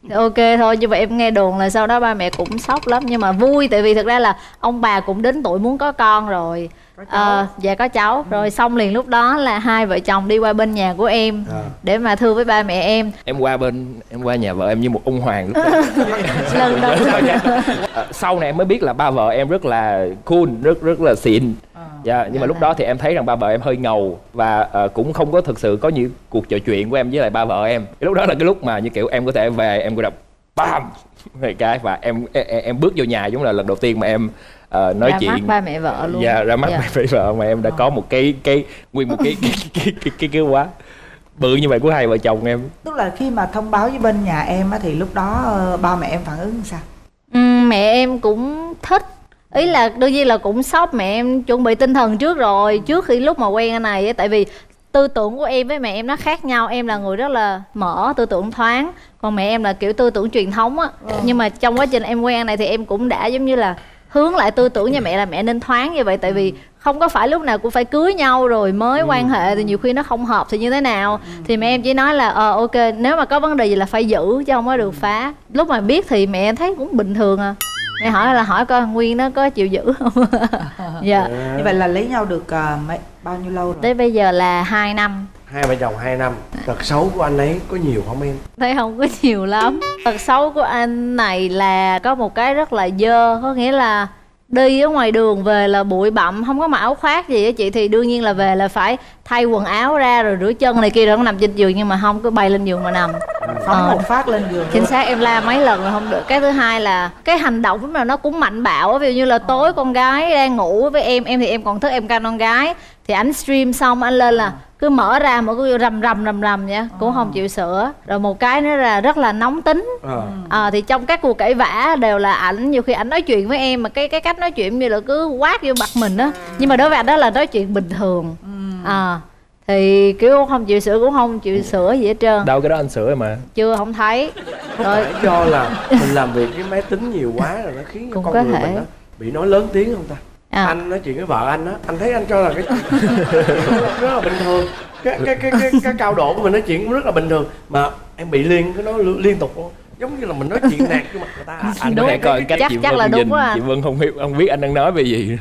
thì ok thôi. Nhưng mà em nghe đồn là sau đó ba mẹ cũng sốc lắm nhưng mà vui tại vì thực ra là ông bà cũng đến tuổi muốn có con rồi, có cháu. Uh, dạ có cháu ừ. Rồi xong liền lúc đó là hai vợ chồng đi qua bên nhà của em à. Để mà thưa với ba mẹ em. Em qua bên em qua nhà vợ em như một ông hoàng lúc đó. Lần đầu sau này em mới biết là ba vợ em rất là cool, rất rất là xịn. Dạ, yeah, nhưng mà lúc đó thì em thấy rằng ba vợ em hơi ngầu và uh, cũng không có thực sự có những cuộc trò chuyện của em với lại ba vợ em. Cái lúc đó là cái lúc mà như kiểu em có thể về em có đọc bam cái và em, em em bước vô nhà giống là lần đầu tiên mà em uh, nói ra chuyện ra mắt ba mẹ vợ luôn. Dạ, yeah, ra mắt yeah. ba mẹ vợ mà em đã có một cái cái nguyên một cái cái cái cái, cái, cái quá bự như vậy của hai vợ chồng em. Tức là khi mà thông báo với bên nhà em á, thì lúc đó uh, ba mẹ em phản ứng sao? Uhm, mẹ em cũng thích. Ý là đương nhiên là cũng sốc, mẹ em chuẩn bị tinh thần trước rồi trước khi lúc mà quen anh này. Tại vì tư tưởng của em với mẹ em nó khác nhau. Em là người rất là mở, tư tưởng thoáng, còn mẹ em là kiểu tư tưởng truyền thống á ừ. Nhưng mà trong quá trình em quen anh này thì em cũng đã giống như là hướng lại tư tưởng nhà mẹ là mẹ nên thoáng như vậy. Tại vì không có phải lúc nào cũng phải cưới nhau rồi mới ừ. quan hệ thì nhiều khi nó không hợp thì như thế nào ừ. Thì mẹ em chỉ nói là ờ ok, nếu mà có vấn đề gì là phải giữ chứ không có được phá. Lúc mà biết thì mẹ em thấy cũng bình thường à. Mẹ hỏi là hỏi coi Nguyên nó có chịu giữ không? Dạ. Như vậy là lấy nhau được uh, mấy, bao nhiêu lâu rồi? Tới bây giờ là hai năm. Hai vợ chồng hai năm. Tật xấu của anh ấy có nhiều không em? Thấy không có nhiều lắm. Tật xấu của anh này là có một cái rất là dơ. Có nghĩa là đi ở ngoài đường về là bụi bặm, không có mặc áo khoác gì á chị. Thì đương nhiên là về là phải thay quần áo ra rồi rửa chân này kia rồi nằm trên giường. Nhưng mà không, cứ bay lên giường mà nằm. Phóng một phát lên giường. Chính xác, em la mấy lần rồi không được. Cái thứ hai là cái hành động lúc nào nó cũng mạnh bạo. Ví dụ như là tối con gái đang ngủ với em, em thì em còn thức em canh con gái, thì anh stream xong anh lên là cứ mở ra mà cứ rầm rầm rầm rầm vậy, cũng không chịu sửa. Rồi một cái nữa là rất là nóng tính. À, thì trong các cuộc cãi vã đều là ảnh, nhiều khi ảnh nói chuyện với em mà cái cái cách nói chuyện như là cứ quát vô mặt mình á. Nhưng mà đối với ảnh đó là nói chuyện bình thường. À, thì kiểu không chịu sửa, cũng không chịu sửa gì hết trơn. Đâu cái đó anh sửa rồi mà. Chưa, không thấy. Rồi do là mình làm việc với máy tính nhiều quá rồi nó khiến cũng con có người thể. Mình bị nói lớn tiếng không ta? À. Anh nói chuyện với vợ anh á, anh thấy anh cho là cái rất là bình thường. Cái cái cái cái, cái cao độ của mình nói chuyện cũng rất là bình thường mà em bị liên cái nó liên tục luôn. Giống như là mình nói chuyện nạt với mặt người ta. Anh có thể coi cách chắc, chị chắc Vân nhìn, à. Chị Vân không biết, không biết anh đang nói về gì.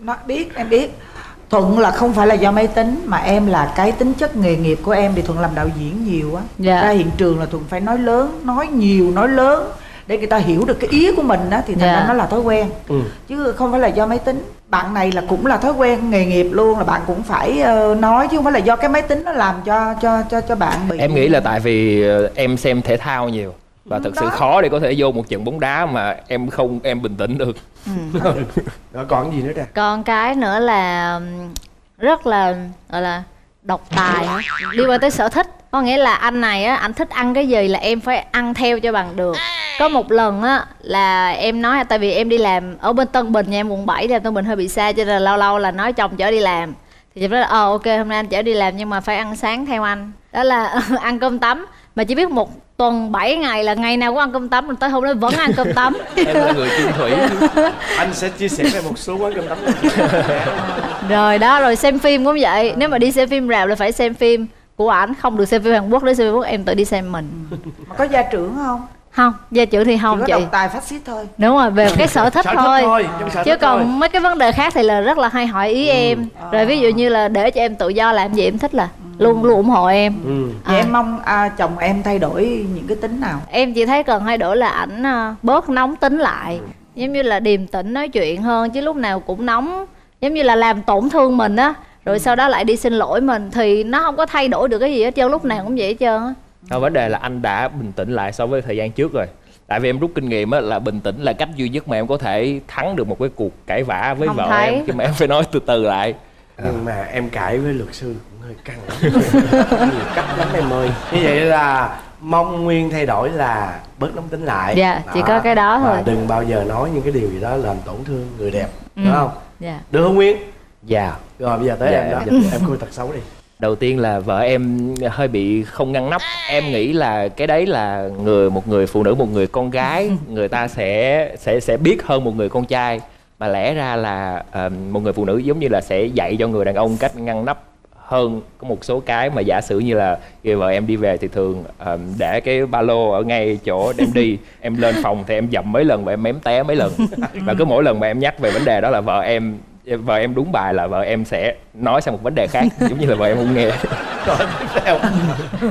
Nó biết, em biết. Thuận là không phải là do máy tính mà em là cái tính chất nghề nghiệp của em, thì Thuận làm đạo diễn nhiều á. Dạ. Ra hiện trường là Thuận phải nói lớn, nói nhiều, nói lớn để người ta hiểu được cái ý của mình á, thì thành ra yeah. nó là thói quen. Ừ. Chứ không phải là do máy tính. Bạn này là cũng là thói quen nghề nghiệp luôn, là bạn cũng phải uh, nói, chứ không phải là do cái máy tính nó làm cho cho cho cho bạn bị. Em nghĩ là tại vì em xem thể thao nhiều và thật sự khó để có thể vô một trận bóng đá mà em không em bình tĩnh được. Ừ. Đó, còn gì nữa nè? Còn cái nữa là rất là gọi là độc tài, đi qua tới sở thích. Có nghĩa là anh này á, anh thích ăn cái gì là em phải ăn theo cho bằng được. Có một lần á là em nói, tại vì em đi làm ở bên Tân Bình, nhà em quận bảy, làm Tân Bình hơi bị xa, cho nên là lâu lâu là nói chồng chở đi làm. Thì chị nói là ờ ok hôm nay anh chở đi làm nhưng mà phải ăn sáng theo anh. Đó là ăn cơm tấm. Mà chỉ biết một tuần bảy ngày là ngày nào cũng ăn cơm tấm, rồi tới hôm đó vẫn ăn cơm tấm. Em là người kiên thủy. Anh sẽ chia sẻ về một số quán cơm tấm. Rồi đó, rồi xem phim cũng vậy. Nếu mà đi xem phim rạp là phải xem phim của ảnh, không được xem phim Hàn Quốc, để xem phim Quốc em tự đi xem mình. Mà có gia trưởng không? Không, gia trưởng thì không chị. Chỉ có độc tài phát xít thôi. Đúng rồi, về cái sở thích, sở thích thôi. thôi. Sở Chứ thích còn thôi. Mấy cái vấn đề khác thì là rất là hay hỏi ý ừ. em. Rồi ví dụ như là để cho em tự do làm gì em thích là ừ. luôn luôn ủng hộ em. Ừ. À. Em mong à, chồng em thay đổi những cái tính nào? Em chỉ thấy cần thay đổi là ảnh bớt nóng tính lại. Giống như là điềm tĩnh nói chuyện hơn, chứ lúc nào cũng nóng. Giống như là làm tổn thương mình á. Rồi ừ. sau đó lại đi xin lỗi mình, thì nó không có thay đổi được cái gì hết trơn, lúc nào cũng vậy hết trơn á. Thôi vấn đề là anh đã bình tĩnh lại so với thời gian trước rồi. Tại vì em rút kinh nghiệm á, là bình tĩnh là cách duy nhất mà em có thể thắng được một cái cuộc cãi vã với không vợ thấy. em. Nhưng mà em phải nói từ từ lại. Nhưng mà em cãi với luật sư cũng hơi căng lắm. Nhiều cách lắm em ơi. Như vậy là mong Nguyên thay đổi là bớt nóng tính lại. Dạ, đó. Chỉ có cái đó thôi. Và đừng bao giờ nói những cái điều gì đó làm tổn thương người đẹp. Ừ. Đúng không? Dạ. Được không Nguyên? Dạ. Rồi bây giờ tới dạ, em đó. Dạ, dạ. Em khui tật xấu đi. Đầu tiên là vợ em hơi bị không ngăn nắp. Em nghĩ là cái đấy là người một người phụ nữ, một người con gái, người ta sẽ sẽ sẽ biết hơn một người con trai. Mà lẽ ra là uh, một người phụ nữ giống như là sẽ dạy cho người đàn ông cách ngăn nắp hơn. Có một số cái mà giả sử như là khi vợ em đi về thì thường uh, để cái ba lô ở ngay chỗ để em đi. Em lên phòng thì em dậm mấy lần và em mém té mấy lần. Và cứ mỗi lần mà em nhắc về vấn đề đó là vợ em vợ em đúng bài là vợ em sẽ nói sang một vấn đề khác, giống như là vợ em không nghe.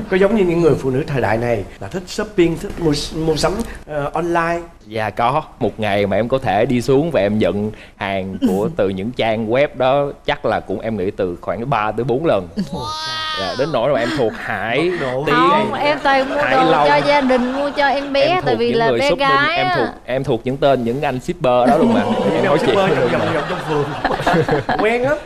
Có giống như những người phụ nữ thời đại này là thích shopping, thích mua, mua sắm uh, online? Dạ có. Một ngày mà em có thể đi xuống và em nhận hàng của từ những trang web đó chắc là cũng em nghĩ từ khoảng ba tới bốn lần. Dạ, đến nỗi mà em thuộc Hải, Tiến, không, em toàn mua Hải đồ Long. Cho gia đình, mua cho em bé, em tại vì là bé gái. Em thuộc em thuộc những tên những anh shipper đó luôn mà. Em nói chuyện trong phường quen lắm.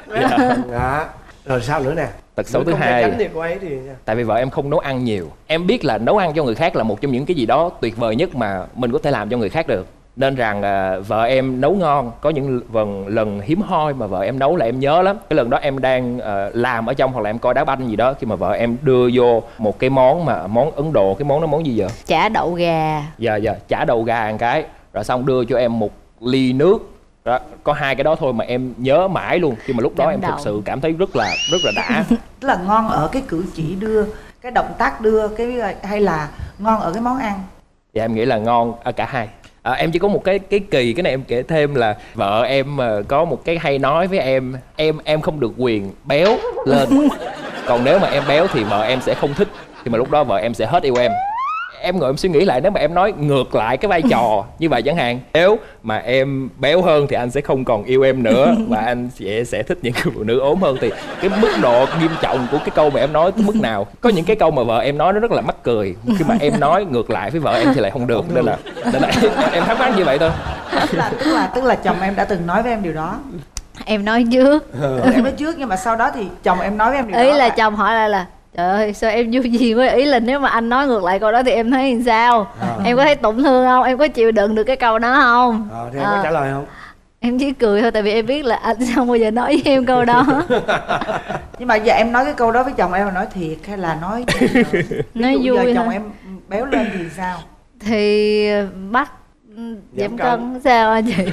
Dạ. Rồi sao nữa nè? Tật xấu thứ hai thì thì... tại vì vợ em không nấu ăn nhiều. Em biết là nấu ăn cho người khác là một trong những cái gì đó tuyệt vời nhất mà mình có thể làm cho người khác được. Nên rằng à, vợ em nấu ngon. Có những lần, lần hiếm hoi mà vợ em nấu là em nhớ lắm. Cái lần đó em đang à, làm ở trong hoặc là em coi đá banh gì đó, khi mà vợ em đưa vô một cái món mà món Ấn Độ. Cái món đó món gì vậy? Chả đậu gà. Dạ dạ, chả đậu gà một cái. Rồi xong đưa cho em một ly nước. Đó, có hai cái đó thôi mà em nhớ mãi luôn. Nhưng mà lúc đó em, em thật sự cảm thấy rất là rất là đã. Tức là ngon ở cái cử chỉ đưa, cái động tác đưa, cái hay là ngon ở cái món ăn? Dạ em nghĩ là ngon ở cả hai. À, em chỉ có một cái cái kỳ, cái này em kể thêm là vợ em có một cái hay nói với em, em em không được quyền béo lên. Còn nếu mà em béo thì vợ em sẽ không thích, thì mà lúc đó vợ em sẽ hết yêu em. Em ngồi em suy nghĩ lại, nếu mà em nói ngược lại cái vai trò như vậy chẳng hạn, nếu mà em béo hơn thì anh sẽ không còn yêu em nữa và anh sẽ sẽ thích những phụ nữ ốm hơn, thì cái mức độ nghiêm trọng của cái câu mà em nói tới mức nào. Có những cái câu mà vợ em nói nó rất là mắc cười, khi mà em nói ngược lại với vợ em thì lại không được, nên là nên là em thắc mắc như vậy thôi. Tức là tức là chồng em đã từng nói với em điều đó. Em nói trước. Ừ, em nói trước, nhưng mà sau đó thì chồng em nói với em điều ý đó là, là chồng hỏi lại là trời ơi sao em vui gì với, ý là nếu mà anh nói ngược lại câu đó thì em thấy làm sao? À. Em có thấy tổn thương không? Em có chịu đựng được cái câu đó không? Ờ à, thì em à. có trả lời không? Em chỉ cười thôi, tại vì em biết là anh sao bao giờ nói với em câu đó. Nhưng mà giờ em nói cái câu đó với chồng em là nói thiệt hay là nói nói vui? Chồng em béo lên thì sao? Thì bắt giảm cân sao anh chị?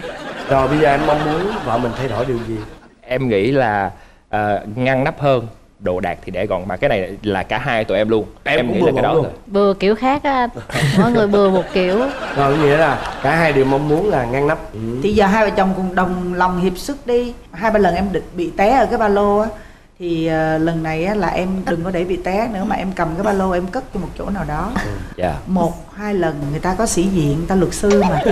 Rồi bây giờ em mong muốn vợ mình thay đổi điều gì? Em nghĩ là uh, ngăn nắp hơn, đồ đạc thì để gọn, mà cái này là cả hai tụi em luôn. Em, em cũng nghĩ bừa là cái đó luôn. Rồi. Bừa kiểu khác á, mọi người bừa một kiểu. Rồi nghĩa là cả hai đều mong muốn là ngăn nắp. Ừ. Thì giờ hai vợ chồng cùng đồng lòng hiệp sức đi. Hai ba lần em bị té ở cái ba lô á, thì uh, lần này á, là em đừng có để bị té nữa, mà em cầm cái ba lô em cất cho một chỗ nào đó. Ừ. Yeah. Một hai lần người ta có sĩ diện, người ta luật sư mà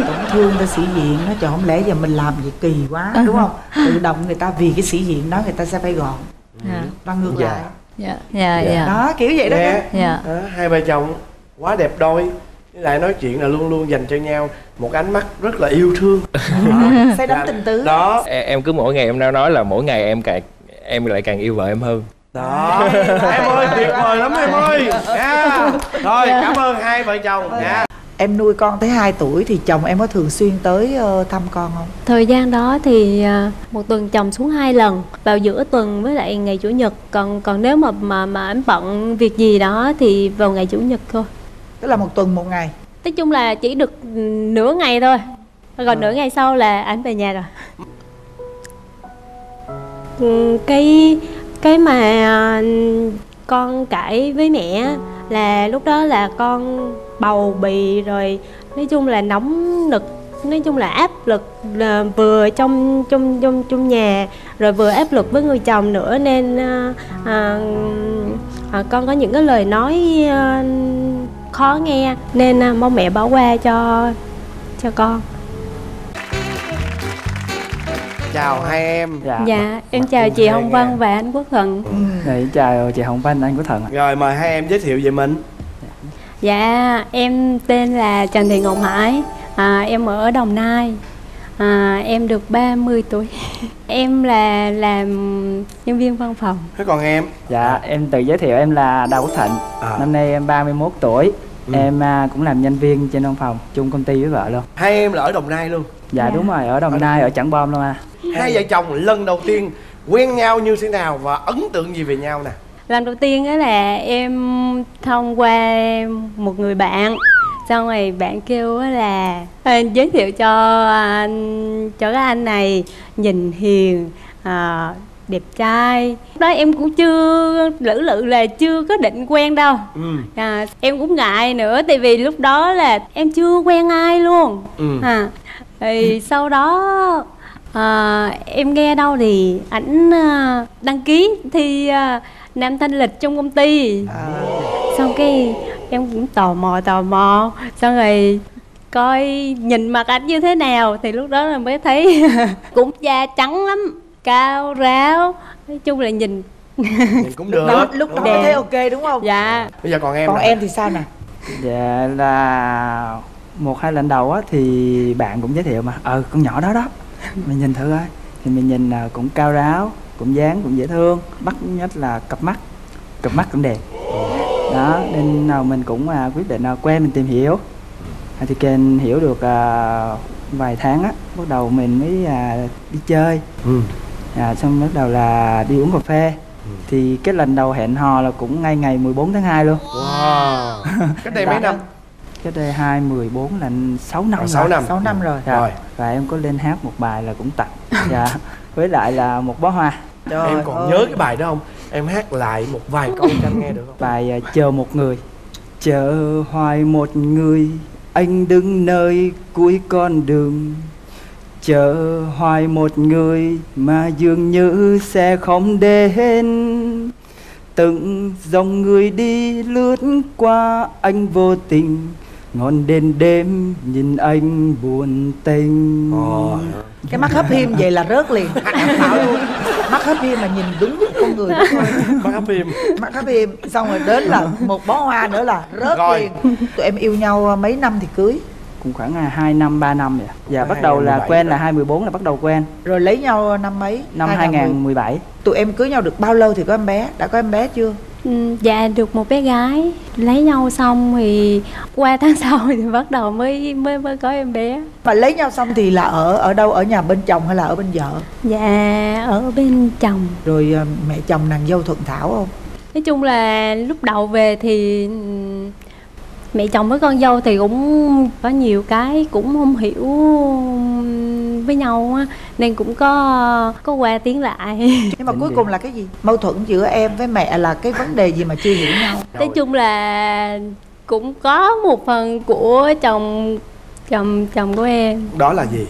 tổn thương, người ta sĩ diện, nó trời không lẽ giờ mình làm gì kỳ quá, đúng không? Tự động người ta vì cái sĩ diện đó người ta sẽ phải gọn. Yeah. Và ngược yeah. lại yeah. Yeah, yeah. đó kiểu vậy đó. Yeah. Yeah. À, hai bà chồng quá đẹp đôi, lại nói chuyện là luôn luôn dành cho nhau một ánh mắt rất là yêu thương, say đắm tình tứ đó. Em cứ mỗi ngày em nói là mỗi ngày em càng em lại càng yêu vợ em hơn đó. Em ơi tuyệt vời lắm em ơi. Yeah. Rồi cảm ơn hai vợ chồng. Yeah. Em nuôi con tới hai tuổi thì chồng em có thường xuyên tới thăm con không? Thời gian đó thì một tuần chồng xuống hai lần, vào giữa tuần với lại ngày chủ nhật. Còn còn nếu mà mà mà em bận việc gì đó thì vào ngày chủ nhật thôi. Tức là một tuần một ngày. Nói chung là chỉ được nửa ngày thôi. Còn à. nửa ngày sau là anh về nhà rồi. Cái cái mà con cãi với mẹ là lúc đó là con bầu bì rồi, nói chung là nóng nực, nói chung là áp lực là vừa trong trong trong trong nhà rồi vừa áp lực với người chồng nữa, nên à, à, à, con có những cái lời nói à, khó nghe, nên à, mong mẹ bỏ qua cho cho con. Chào hai em. Dạ, dạ em chào chị Hồng Vân và anh Quốc Thuận. Ừ. Dạ, chào chị Hồng Vân, anh Quốc Thuận. Rồi mời hai em giới thiệu về mình. Dạ em tên là Trần Thị Ngọc Hải, à, em ở Đồng Nai, à, em được ba mươi tuổi. Em là làm nhân viên văn phòng. Thế còn em? Dạ em tự giới thiệu, em là Đào Quốc Thịnh, à. năm nay em ba mươi mốt tuổi. Ừ. Em à, cũng làm nhân viên trên văn phòng, chung công ty với vợ luôn. Hai em là ở Đồng Nai luôn? Dạ, dạ. đúng rồi, ở Đồng ở Nai, ở Trảng Bom luôn à. Hai vợ chồng lần đầu tiên quen nhau như thế nào và ấn tượng gì về nhau nè? Lần đầu tiên đó là em thông qua một người bạn, xong rồi bạn kêu là giới thiệu cho anh, cho cái anh này nhìn hiền, à, đẹp trai. Lúc đó em cũng chưa lử lự là chưa có định quen đâu. Ừ. À, em cũng ngại nữa, tại vì lúc đó là em chưa quen ai luôn. Ừ. À, thì ừ. sau đó à, em nghe đâu thì ảnh à, đăng ký thi à, Nam Thanh Lịch trong công ty. À. Xong cái em cũng tò mò tò mò xong rồi coi nhìn mặt ảnh như thế nào, thì lúc đó là mới thấy cũng da trắng lắm, cao ráo, nói chung là nhìn nhìn cũng được. Đó, lúc đó thấy ok đúng không? Dạ. Bây giờ còn em. Còn là... em thì sao nè? Dạ là một hai lần đầu á thì bạn cũng giới thiệu mà, ờ con nhỏ đó đó, mình nhìn thử coi, thì mình nhìn cũng cao ráo, cũng dáng cũng dễ thương, bắt nhất là cặp mắt, cặp mắt cũng đẹp. Đó nên nào mình cũng à, quyết định à, quen mình tìm hiểu. À, thì kênh hiểu được à, vài tháng á, bắt đầu mình mới à, đi chơi. Ừ. À, xong bắt đầu là đi uống cà phê. Ừ. Thì cái lần đầu hẹn hò là cũng ngay ngày mười bốn tháng hai luôn. Wow. Cách đây mấy năm? Cách đây hai mười bốn là sáu năm. Còn sáu năm. sáu năm rồi. Dạ. Rồi. Và em có lên hát một bài là cũng tặng. Dạ. Với lại là một bó hoa. Trời em còn ơi. Nhớ cái bài đó không? Em hát lại một vài câu cho anh nghe được không? Bài chờ một người. Chờ hoài một người, anh đứng nơi cuối con đường. Chờ hoài một người mà dường như sẽ không đến. từng dòng người đi lướt qua, anh vô tình ngọn đèn đêm nhìn anh buồn tình. Oh. Cái mắt hấp hiêm vậy là rớt liền. Mắt hấp hiêm mà nhìn đúng con người đó thôi. Mắt hấp hiêm. Mắt hấp hiêm. Xong rồi đến là một bó hoa nữa là rớt rồi. Liền. Tụi em yêu nhau mấy năm thì cưới? Cũng khoảng hai năm, ba năm vậy. Dạ, bắt đầu là quen là hai mười bốn là bắt đầu quen. Rồi lấy nhau năm mấy? Năm hai nghìn mười bảy. Tụi em cưới nhau được bao lâu thì có em bé? Đã có em bé chưa? Ừ, dạ, được một bé gái. Lấy nhau xong thì qua tháng sau thì bắt đầu mới mới mới có em bé. Mà lấy nhau xong thì là ở ở đâu? Ở nhà bên chồng hay là ở bên vợ? Dạ, ở bên chồng. Rồi mẹ chồng nàng dâu thuận thảo không? Nói chung là lúc đầu về thì mẹ chồng với con dâu thì cũng có nhiều cái cũng không hiểu với nhau á, nên cũng có có qua tiếng lại. Nhưng mà cuối cùng là cái gì? Mâu thuẫn giữa em với mẹ là cái vấn đề gì mà chưa hiểu nhau? Nói chung là cũng có một phần của chồng chồng chồng của em. Đó là gì?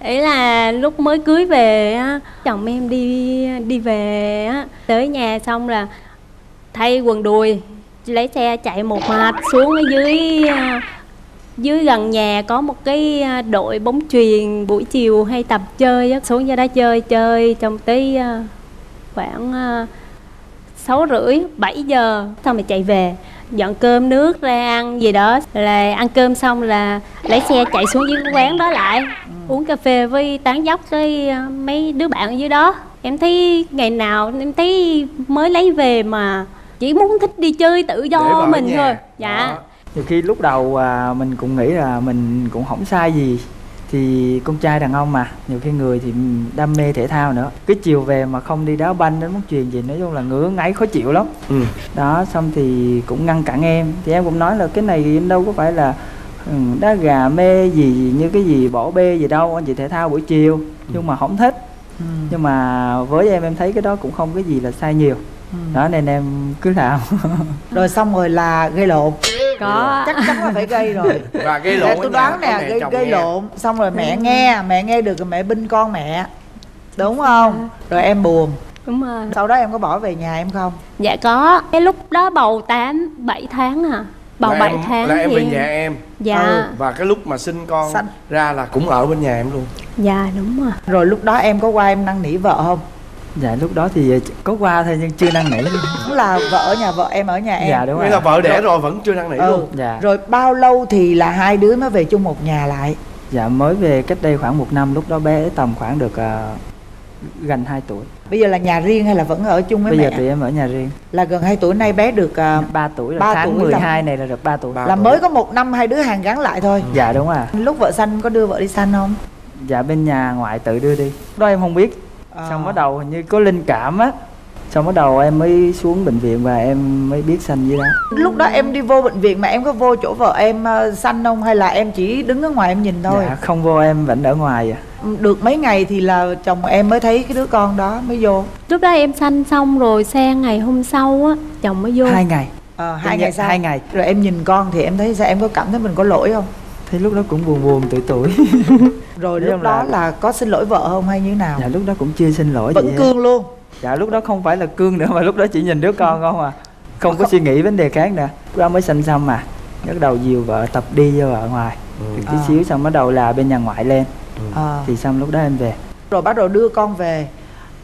Ý là lúc mới cưới về á, chồng em đi đi về á, tới nhà xong là thay quần đùi, lấy xe chạy một mạch xuống ở dưới dưới gần nhà có một cái đội bóng chuyền buổi chiều hay tập chơi á, xuống ra đó chơi chơi trong tới khoảng sáu rưỡi bảy giờ xong rồi chạy về dọn cơm nước ra ăn gì đó, là ăn cơm xong là lấy xe chạy xuống dưới quán đó lại uống cà phê với tán dóc với mấy đứa bạn ở dưới đó. Em thấy ngày nào em thấy mới lấy về mà chỉ muốn thích đi chơi tự do mình thôi. Dạ. Nhiều khi lúc đầu à, mình cũng nghĩ là mình cũng không sai gì. Thì con trai đàn ông mà, nhiều khi người thì đam mê thể thao nữa. Cái chiều về mà không đi đá banh đến món chuyện gì, nói chung là ngứa ngáy khó chịu lắm. Ừ. Đó, xong thì cũng ngăn cản em. Thì em cũng nói là cái này em đâu có phải là đá gà mê gì như cái gì bỏ bê gì đâu, anh chị thể thao buổi chiều. Ừ. Nhưng mà không thích. Ừ. Nhưng mà với em em thấy cái đó cũng không cái gì là sai nhiều. Ừ. Đó nên em cứ làm. Rồi xong rồi là gây lộn. Có. Chắc chắn là phải gây rồi. Và gây lộn. Tôi đoán nè, gây, gây lộn. Xong rồi mẹ nghe, mẹ nghe được rồi mẹ binh con mẹ. Đúng không? Rồi em buồn. Đúng rồi. Sau đó em có bỏ về nhà em không? Dạ có. Cái lúc đó bầu tám, bảy tháng hả? Bầu bảy tháng. Là em về nhà em. Dạ. Ừ. Và cái lúc mà sinh con Sanh. ra là cũng ở bên nhà em luôn. Dạ đúng rồi. Rồi lúc đó em có qua em năn nỉ vợ không? Dạ lúc đó thì có qua thôi nhưng chưa năn nỉ lắm. Cũng là vợ ở nhà vợ, em ở nhà em. Dạ đúng rồi. Nghĩa là vợ đẻ rồi vẫn chưa năn nỉ ừ. luôn. Dạ. Rồi bao lâu thì là hai đứa mới về chung một nhà lại? Dạ mới về cách đây khoảng một năm, lúc đó bé tầm khoảng được uh, gần hai tuổi. Bây giờ là nhà riêng hay là vẫn ở chung với Bây mẹ? Bây giờ thì em ở nhà riêng. Là gần hai tuổi nay bé được uh, ba tuổi rồi, ba tháng mười hai này là được ba tuổi. ba Là tuổi. Mới có một năm hai đứa hàng gắn lại thôi. Ừ. Dạ đúng rồi. Lúc vợ sanh có đưa vợ đi sanh không? Dạ bên nhà ngoại tự đưa đi. Đó em không biết. À. Xong bắt đầu hình như có linh cảm á, xong bắt đầu em mới xuống bệnh viện và em mới biết sanh dưới đó. Lúc đó em đi vô bệnh viện mà em có vô chỗ vợ em sanh không hay là em chỉ đứng ở ngoài em nhìn thôi? Dạ không vô, em vẫn ở ngoài. À được mấy ngày thì là chồng em mới thấy cái đứa con đó mới vô. Lúc đó em sanh xong rồi sang ngày hôm sau á chồng mới vô. Hai ngày. Ờ à, hai ngày sau. Hai ngày rồi em nhìn con thì em thấy sao, em có cảm thấy mình có lỗi không? Thấy lúc đó cũng buồn buồn tủi tủi. Rồi lúc đó là... là có xin lỗi vợ không hay như nào? Dạ lúc đó cũng chưa xin lỗi. Vẫn cương luôn. Dạ lúc đó không phải là cương nữa mà lúc đó chỉ nhìn đứa con không à. Không có không. Suy nghĩ vấn đề khác nữa. Lúc đó mới sanh xong mà bắt đầu dìu vợ tập đi vô vợ ngoài. Ừ. Được tí à. xíu xong bắt đầu là bên nhà ngoại lên. Ừ. À. Thì xong lúc đó em về. Rồi bắt đầu đưa con về.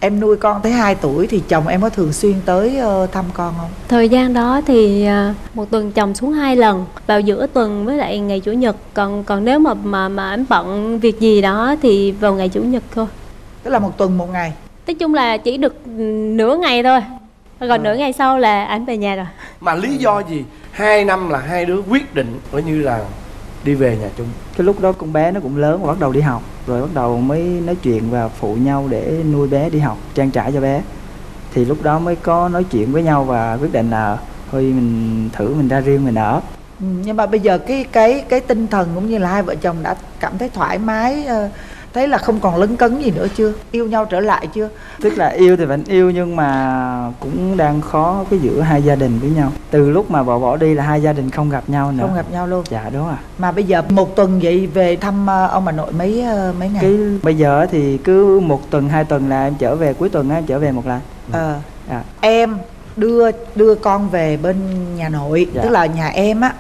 Em nuôi con tới hai tuổi thì chồng em có thường xuyên tới uh, thăm con không? Thời gian đó thì uh, một tuần chồng xuống hai lần, vào giữa tuần với lại ngày chủ nhật. Còn còn nếu mà mà mà em bận việc gì đó thì vào ngày chủ nhật thôi. Tức là một tuần một ngày. Nói chung là chỉ được nửa ngày thôi. Còn à. nửa ngày sau là anh về nhà rồi. Mà lý do gì hai năm là hai đứa quyết định coi như là đi về nhà chung? Cái lúc đó con bé nó cũng lớn và bắt đầu đi học. Rồi bắt đầu mới nói chuyện và phụ nhau để nuôi bé đi học, trang trải cho bé. Thì lúc đó mới có nói chuyện với nhau và quyết định là thôi mình thử mình ra riêng mình ở. Ừ, nhưng mà bây giờ cái cái cái tinh thần cũng như là hai vợ chồng đã cảm thấy thoải mái, thấy là không còn lấn cấn gì nữa chưa? Yêu nhau trở lại chưa? Tức là yêu thì vẫn yêu nhưng mà cũng đang khó cái giữa hai gia đình với nhau. Từ lúc mà bỏ bỏ đi là hai gia đình không gặp nhau nữa. Không gặp nhau luôn. Dạ đúng rồi. Mà bây giờ một tuần vậy về thăm ông bà nội mấy mấy ngày? Cái, bây giờ thì cứ một tuần hai tuần là em trở về, cuối tuần em trở về một lần. Ờ. À. Em đưa đưa con về bên nhà nội, dạ. Tức là nhà em á.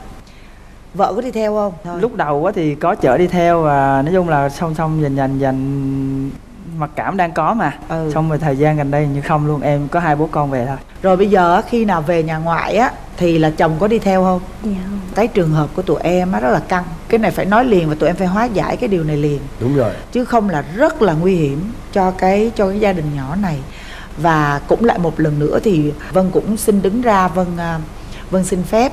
Vợ có đi theo không? Thôi. Lúc đầu á thì có chở đi theo, và nói chung là song song dành dành dành mặc cảm đang có mà. Ừ. Xong rồi thời gian gần đây như không luôn, em có hai bố con về thôi. Rồi bây giờ khi nào về nhà ngoại á thì là chồng có đi theo không? Dạ. Cái trường hợp của tụi em á rất là căng. Cái này phải nói liền và tụi em phải hóa giải cái điều này liền. Đúng rồi. Chứ không là rất là nguy hiểm cho cái cho cái gia đình nhỏ này. Và cũng lại một lần nữa thì Vân cũng xin đứng ra, Vân Vân xin phép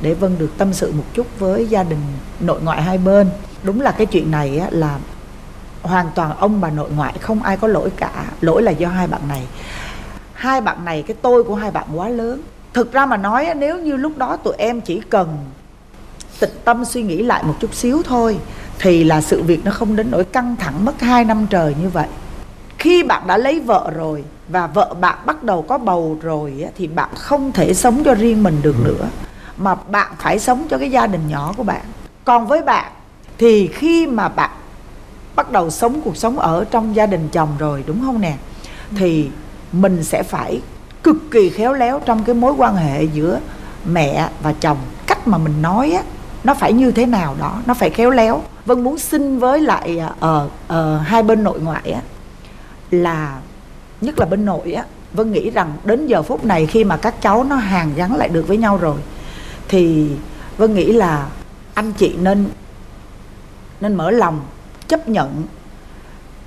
để Vân được tâm sự một chút với gia đình nội ngoại hai bên. Đúng là cái chuyện này á, là hoàn toàn ông bà nội ngoại không ai có lỗi cả. Lỗi là do hai bạn này. Hai bạn này, cái tôi của hai bạn quá lớn. Thực ra mà nói nếu như lúc đó tụi em chỉ cần tịnh tâm suy nghĩ lại một chút xíu thôi thì là sự việc nó không đến nỗi căng thẳng mất hai năm trời như vậy. Khi bạn đã lấy vợ rồi và vợ bạn bắt đầu có bầu rồi thì bạn không thể sống cho riêng mình được nữa, mà bạn phải sống cho cái gia đình nhỏ của bạn. Còn với bạn thì khi mà bạn bắt đầu sống cuộc sống ở trong gia đình chồng rồi, đúng không nè, thì mình sẽ phải cực kỳ khéo léo trong cái mối quan hệ giữa mẹ và chồng. Cách mà mình nói á, nó phải như thế nào đó, nó phải khéo léo. Vân muốn xin với lại uh, uh, hai bên nội ngoại á, là nhất là bên nội á, Vân nghĩ rằng đến giờ phút này khi mà các cháu nó hàn gắn lại được với nhau rồi thì Vân nghĩ là anh chị nên nên mở lòng chấp nhận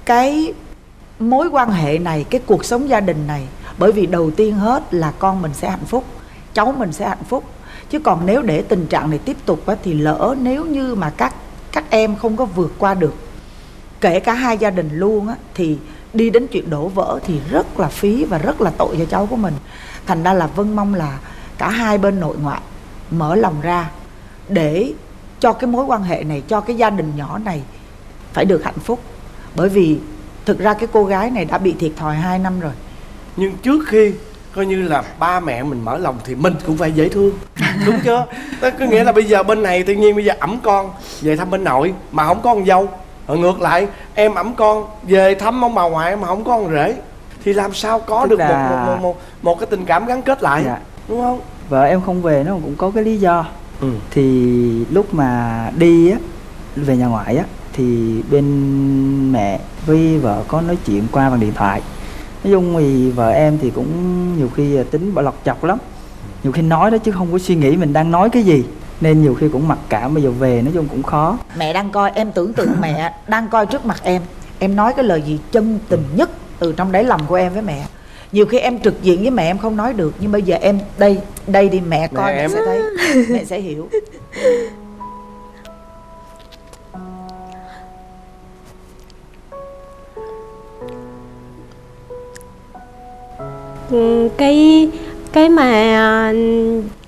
cái mối quan hệ này, cái cuộc sống gia đình này. Bởi vì đầu tiên hết là con mình sẽ hạnh phúc, cháu mình sẽ hạnh phúc. Chứ còn nếu để tình trạng này tiếp tục á, thì lỡ nếu như mà các các em không có vượt qua được, kể cả hai gia đình luôn á, thì đi đến chuyện đổ vỡ thì rất là phí và rất là tội cho cháu của mình. Thành ra là Vân mong là cả hai bên nội ngoại mở lòng ra để cho cái mối quan hệ này, cho cái gia đình nhỏ này phải được hạnh phúc. Bởi vì thực ra cái cô gái này đã bị thiệt thòi hai năm rồi. Nhưng trước khi coi như là ba mẹ mình mở lòng thì mình cũng phải dễ thương, đúng chưa? Đó có nghĩa là bây giờ bên này tự nhiên bây giờ ẵm con về thăm bên nội mà không có con dâu, rồi ngược lại em ẵm con về thăm ông bà ngoại mà không có con rể, thì làm sao có tức được là... một, một, một, một, một cái tình cảm gắn kết lại, dạ. Đúng không? Vợ em không về nó cũng có cái lý do, ừ. Thì lúc mà đi á, về nhà ngoại á, thì bên mẹ với vợ có nói chuyện qua bằng điện thoại. Nói chung thì vợ em thì cũng nhiều khi tính bỏ lọc chọc lắm, nhiều khi nói đó chứ không có suy nghĩ mình đang nói cái gì, nên nhiều khi cũng mặc cảm. Bây giờ về nói chung cũng khó. Mẹ đang coi, em tưởng tượng mẹ đang coi trước mặt em, em nói cái lời gì chân tình nhất từ trong đáy lòng của em với mẹ. Nhiều khi em trực diện với mẹ em không nói được, nhưng bây giờ em đây, đây đi mẹ coi, mẹ, mẹ sẽ thấy, mẹ sẽ hiểu. Cái cái mà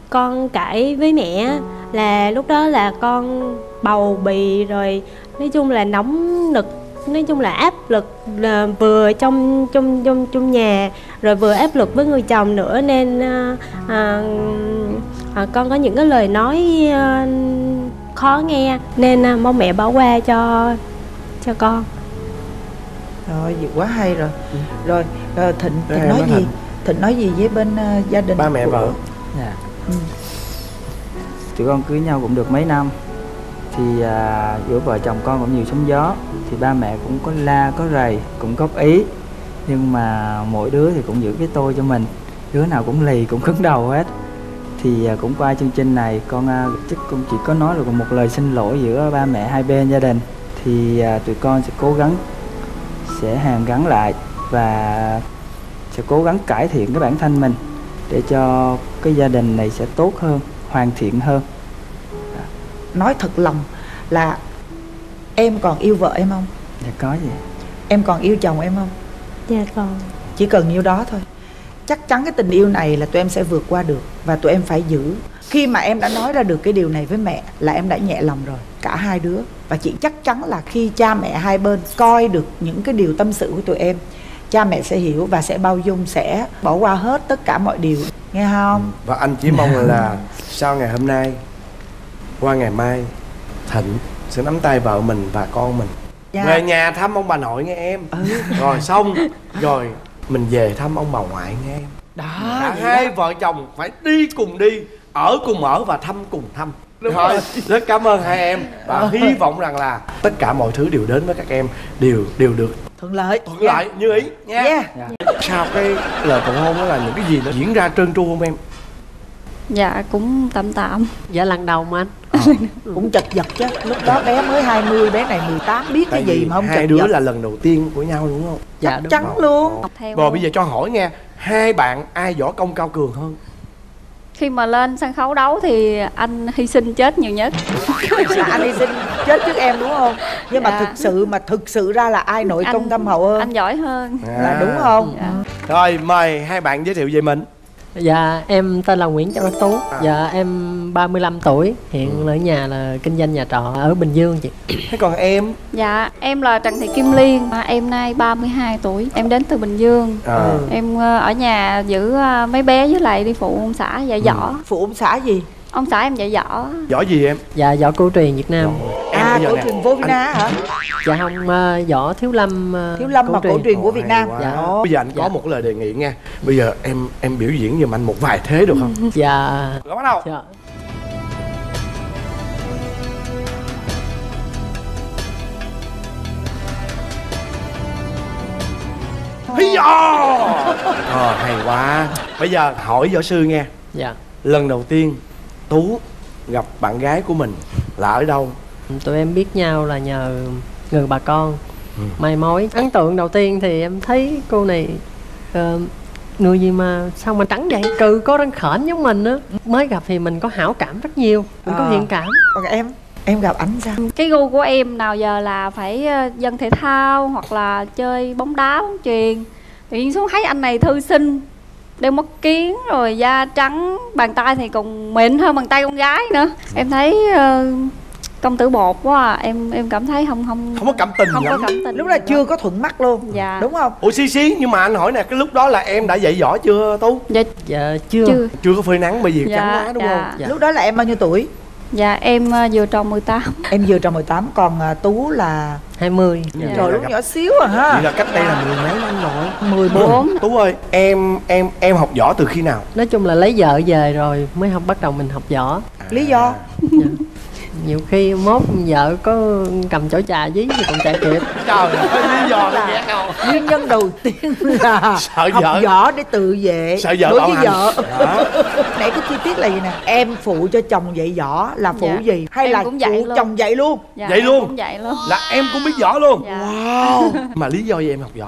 con cãi với mẹ là lúc đó là con bầu bì rồi, nói chung là nóng nực, nói chung là áp lực là vừa trong trong trong trong nhà rồi vừa áp lực với người chồng nữa, nên à, à, à, con có những cái lời nói à, khó nghe, nên à, mong mẹ bỏ qua cho cho con. Rồi gì quá hay rồi. Ừ. Rồi, rồi Thịnh, Thịnh nói gì? Thịnh. Thịnh nói gì với bên uh, gia đình ba mẹ của... vợ? Dạ. Ừ. Tụi con cưới nhau cũng được mấy năm thì uh, giữa vợ chồng con cũng nhiều sóng gió, thì ba mẹ cũng có la, có rầy, cũng góp ý, nhưng mà mỗi đứa thì cũng giữ cái tôi cho mình, đứa nào cũng lì, cũng cứng đầu hết. Thì uh, cũng qua chương trình này con uh, chắc cũng chỉ có nói được một lời xin lỗi giữa ba mẹ hai bên gia đình. Thì uh, tụi con sẽ cố gắng, sẽ hàn gắn lại và sẽ cố gắng cải thiện cái bản thân mình để cho cái gia đình này sẽ tốt hơn, hoàn thiện hơn. Nói thật lòng là em còn yêu vợ em không? Dạ có gì. Em còn yêu chồng em không? Dạ còn. Chỉ cần nhiêu đó thôi. Chắc chắn cái tình yêu này là tụi em sẽ vượt qua được và tụi em phải giữ. Khi mà em đã nói ra được cái điều này với mẹ là em đã nhẹ lòng rồi, cả hai đứa. Và chị chắc chắn là khi cha mẹ hai bên coi được những cái điều tâm sự của tụi em, cha mẹ sẽ hiểu và sẽ bao dung, sẽ bỏ qua hết tất cả mọi điều, nghe không? Và anh chỉ mong là sau ngày hôm nay, qua ngày mai, Thịnh sẽ nắm tay vợ mình và con mình, dạ, về nhà thăm ông bà nội nghe em, ừ. Rồi xong rồi mình về thăm ông bà ngoại nghe em. Đó, hai đó. Vợ chồng phải đi cùng đi, ở cùng ở và thăm cùng thăm. Đúng rồi. Rất cảm ơn hai em và hy vọng rằng là tất cả mọi thứ đều đến với các em đều đều được thuận lợi, thuận lợi yeah. như ý nha. Yeah. Yeah. Sau cái lời cầu hôn đó là những cái gì nó diễn ra trơn tru không em? Dạ cũng tạm tạm. Dạ lần đầu mà anh à. Cũng chật vật chứ. Lúc đó bé mới hai mươi, bé này mười tám, biết tại cái gì mà không chật vật. Hai đứa là lần đầu tiên của nhau đúng không? Dạ chắc đúng chắn rồi. Luôn rồi. Rồi bây giờ cho hỏi nghe, hai bạn ai võ công cao cường hơn? Khi mà lên sân khấu đấu thì anh hy sinh chết nhiều nhất. Dạ, anh hy sinh chết trước em đúng không? Nhưng dạ. mà thực sự mà thực sự ra là ai nội công tâm hậu hơn? Anh giỏi hơn à. Là đúng không? Dạ. Rồi mời hai bạn giới thiệu về mình. Dạ em tên là Nguyễn Trang Đắc Tú. Dạ em ba mươi lăm tuổi. Hiện ở nhà là kinh doanh nhà trọ ở Bình Dương chị. Thế còn em? Dạ em là Trần Thị Kim Liên. Em nay ba mươi hai tuổi. Em đến từ Bình Dương à. Em ở nhà giữ mấy bé với lại đi phụ ông xã dạy võ ừ. Phụ ông xã gì? Ông xã em dạy võ. Võ gì em? Dạ võ cổ truyền Việt Nam. À cổ truyền vô Việt Nam hả? Dạ không, võ thiếu lâm. Thiếu lâm mà cổ truyền của Việt Nam. Dạ. Bây giờ anh có một lời đề nghị nha. Bây giờ em em biểu diễn giùm anh một vài thế được không? Dạ. Rồi bắt đầu. Dạ. Ờ hay quá. Bây giờ hỏi võ sư nghe. Dạ. Lần đầu tiên Tú gặp bạn gái của mình là ở đâu? Tụi em biết nhau là nhờ người bà con ừ. mai mối. Ấn tượng đầu tiên thì em thấy cô này uh, người gì mà sao mà trắng vậy? Cừ có răng khểnh giống mình á. Mới gặp thì mình có hảo cảm rất nhiều, mình à. Có thiện cảm. Còn em? Em gặp ảnh sao? Cái gu của em nào giờ là phải dân thể thao hoặc là chơi bóng đá, bóng chuyền. Tự nhiên xuống thấy anh này thư sinh, đeo mắt kiến rồi da trắng, bàn tay thì còn mịn hơn bàn tay con gái nữa. Em thấy uh, công tử bột quá à. em em cảm thấy không không không có cảm tình, không có cảm tình lúc đó chưa có thuận mắt luôn dạ. đúng không? Ủa xí xí nhưng mà anh hỏi nè, cái lúc đó là em đã dạy võ chưa Tú? Dạ, dạ chưa. chưa chưa có phơi nắng bởi vì dạ, trắng lá đúng dạ. không dạ. Lúc đó là em bao nhiêu tuổi? Dạ em uh, vừa tròn mười tám. Em vừa tròn mười tám, còn uh, Tú là hai mươi. Dạ. Trời lúc gặp... nhỏ xíu à ha. Vậy là cách đây dạ. là mười mấy năm rồi. Mười bốn. Tú ơi, em em em học võ từ khi nào? Nói chung là lấy vợ về rồi mới học, bắt đầu mình học võ. À. Lý do? Dạ. Nhiều khi mốt vợ có cầm chổi trà dí thì còn chạy kịp. Trời ơi, lý do là ghét đâu. Nguyên nhân đầu tiên là sợ học vợ. Võ để tự vệ. Sợ vợ đối với vợ. Nãy cái chi tiết là gì nè? Em phụ cho chồng dạy võ là phụ dạ. gì? Hay em là cũng dạy phụ luôn. Chồng dạy luôn? Dạ, dạy luôn. Cũng dạy luôn. Là em cũng biết võ luôn. Dạ. Wow. Mà lý do gì em học võ?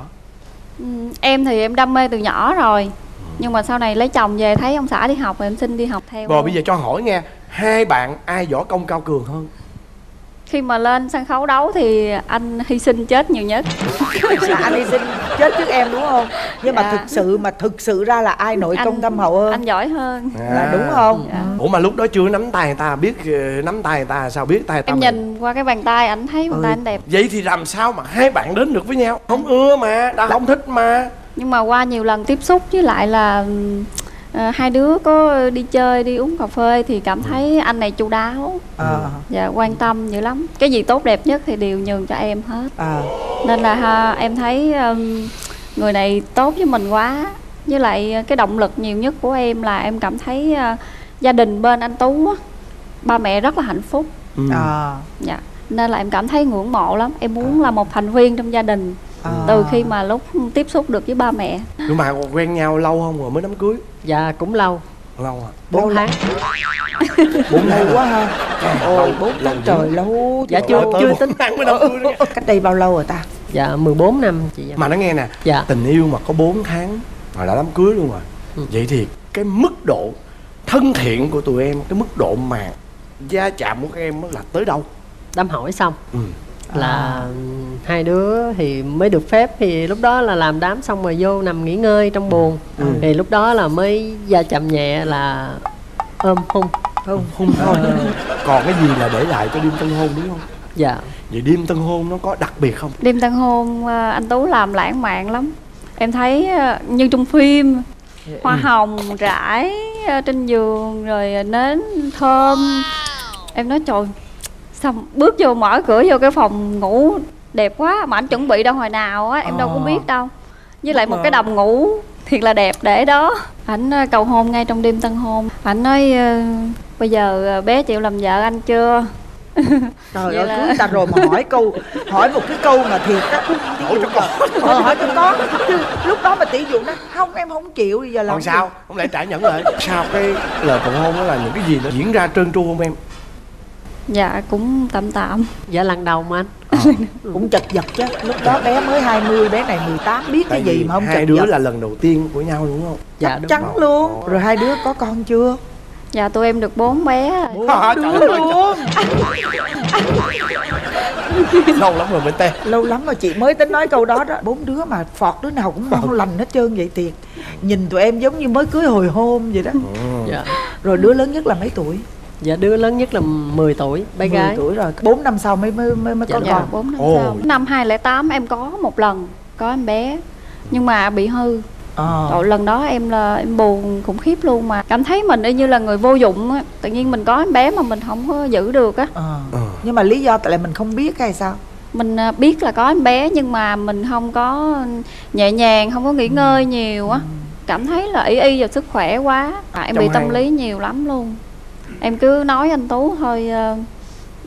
Ừ, em thì em đam mê từ nhỏ rồi. Nhưng mà sau này lấy chồng về thấy ông xã đi học và em xin đi học theo. Rồi luôn. Bây giờ cho hỏi nghe, hai bạn ai võ công cao cường hơn? Khi mà lên sân khấu đấu thì anh hy sinh chết nhiều nhất. Dạ, anh hy sinh chết trước em đúng không? Nhưng dạ. mà thực sự mà thực sự ra là ai nội công tâm hậu hơn? Anh giỏi hơn à. Là đúng không? Dạ. Ủa mà lúc đó chưa nắm tay người ta, biết nắm tay người ta sao biết tay người ta? Em nhìn mình... qua cái bàn tay anh thấy bàn ừ. tay anh đẹp. Vậy thì làm sao mà hai bạn đến được với nhau? Không ưa mà, đã không thích mà. Nhưng mà qua nhiều lần tiếp xúc với lại là à, hai đứa có đi chơi, đi uống cà phê thì cảm thấy anh này chu đáo à. Và quan tâm dữ lắm. Cái gì tốt đẹp nhất thì đều nhường cho em hết à. Nên là ha, em thấy um, người này tốt với mình quá. Với lại cái động lực nhiều nhất của em là em cảm thấy uh, gia đình bên anh Tú á, ba mẹ rất là hạnh phúc à. Dạ. Nên là em cảm thấy ngưỡng mộ lắm. Em muốn à. Là một thành viên trong gia đình à. Từ khi mà lúc tiếp xúc được với ba mẹ. Nhưng mà quen nhau lâu không rồi mới đám cưới? Dạ cũng lâu. Lâu à? Bốn tháng. Bốn tháng quá ha. Ôi bốn tháng trời lâu. Dạ chưa chưa tính tháng mới đám cưới nữa. Cách đây bao lâu rồi ta? Dạ mười bốn năm chị. Mà nó nghe nè, dạ. tình yêu mà có bốn tháng mà đã đám cưới luôn rồi ừ. Vậy thì cái mức độ thân thiện của tụi em, cái mức độ mà gia chạm của các em là tới đâu? Đám hỏi xong ừ. là à. Hai đứa thì mới được phép, thì lúc đó là làm đám xong rồi vô nằm nghỉ ngơi trong buồng ừ. Thì lúc đó là mới da chạm nhẹ là ôm hôn. Ôm hôn thôi à. Còn cái gì là để lại cho đêm tân hôn đúng không? Dạ. Vậy đêm tân hôn nó có đặc biệt không? Đêm tân hôn anh Tú làm lãng mạn lắm. Em thấy như trong phim, hoa hồng rải trên giường rồi nến thơm. Em nói trời, xong bước vô mở cửa vô cái phòng ngủ đẹp quá mà anh chuẩn bị đâu hồi nào á em à. Đâu có biết đâu, với lại một cái đầm ngủ thiệt là đẹp để đó. Ảnh cầu hôn ngay trong đêm tân hôn. Ảnh nói bây giờ bé chịu làm vợ anh chưa? Trời ơi, là... chúng ta rồi mà hỏi câu, hỏi một cái câu mà thiệt á, hỏi cho con, ờ, hỏi cho con. Lúc đó mà tỷ dụ nó không, em không chịu bây giờ làm. Còn sao? Gì? Không lẽ trả nhẫn lại? Sao cái lời cầu hôn đó là những cái gì nó diễn ra trơn tru không em? Dạ cũng tạm tạm. Dạ lần đầu mà anh à. Cũng chật vật chứ. Lúc đó bé mới hai mươi, bé này mười tám. Biết tại cái gì mà không chật vật. Hai đứa là lần đầu tiên của nhau đúng không? Dạ chắc đúng chắn không? Luôn. Rồi hai đứa có con chưa? Dạ tụi em được bốn bé. Bốn à, đứa luôn. Lâu lắm rồi mới tên. Lâu lắm rồi chị mới tính nói câu đó đó. Bốn đứa mà phọt đứa nào cũng ngon lành hết trơn vậy thiệt. Nhìn tụi em giống như mới cưới hồi hôm vậy đó. Ừ. Dạ. Rồi đứa lớn nhất là mấy tuổi? Dạ đứa lớn nhất là mười tuổi, bé gái. mười tuổi rồi, bốn năm sau mới mới mới, mới dạ, có dạ, con. bốn năm oh. sau. Năm hai không không tám em có một lần có em bé nhưng mà bị hư. À. Rồi lần đó em là em buồn khủng khiếp luôn mà cảm thấy mình y như là người vô dụng á, tự nhiên mình có em bé mà mình không có giữ được á. À. À. Nhưng mà lý do tại là mình không biết hay sao? Mình biết là có em bé nhưng mà mình không có nhẹ nhàng, không có nghỉ ừ. ngơi nhiều á. Ừ. Cảm thấy là y y vào sức khỏe quá. À, em Trong bị tâm hay. lý nhiều lắm luôn. Em cứ nói anh Tú thôi uh,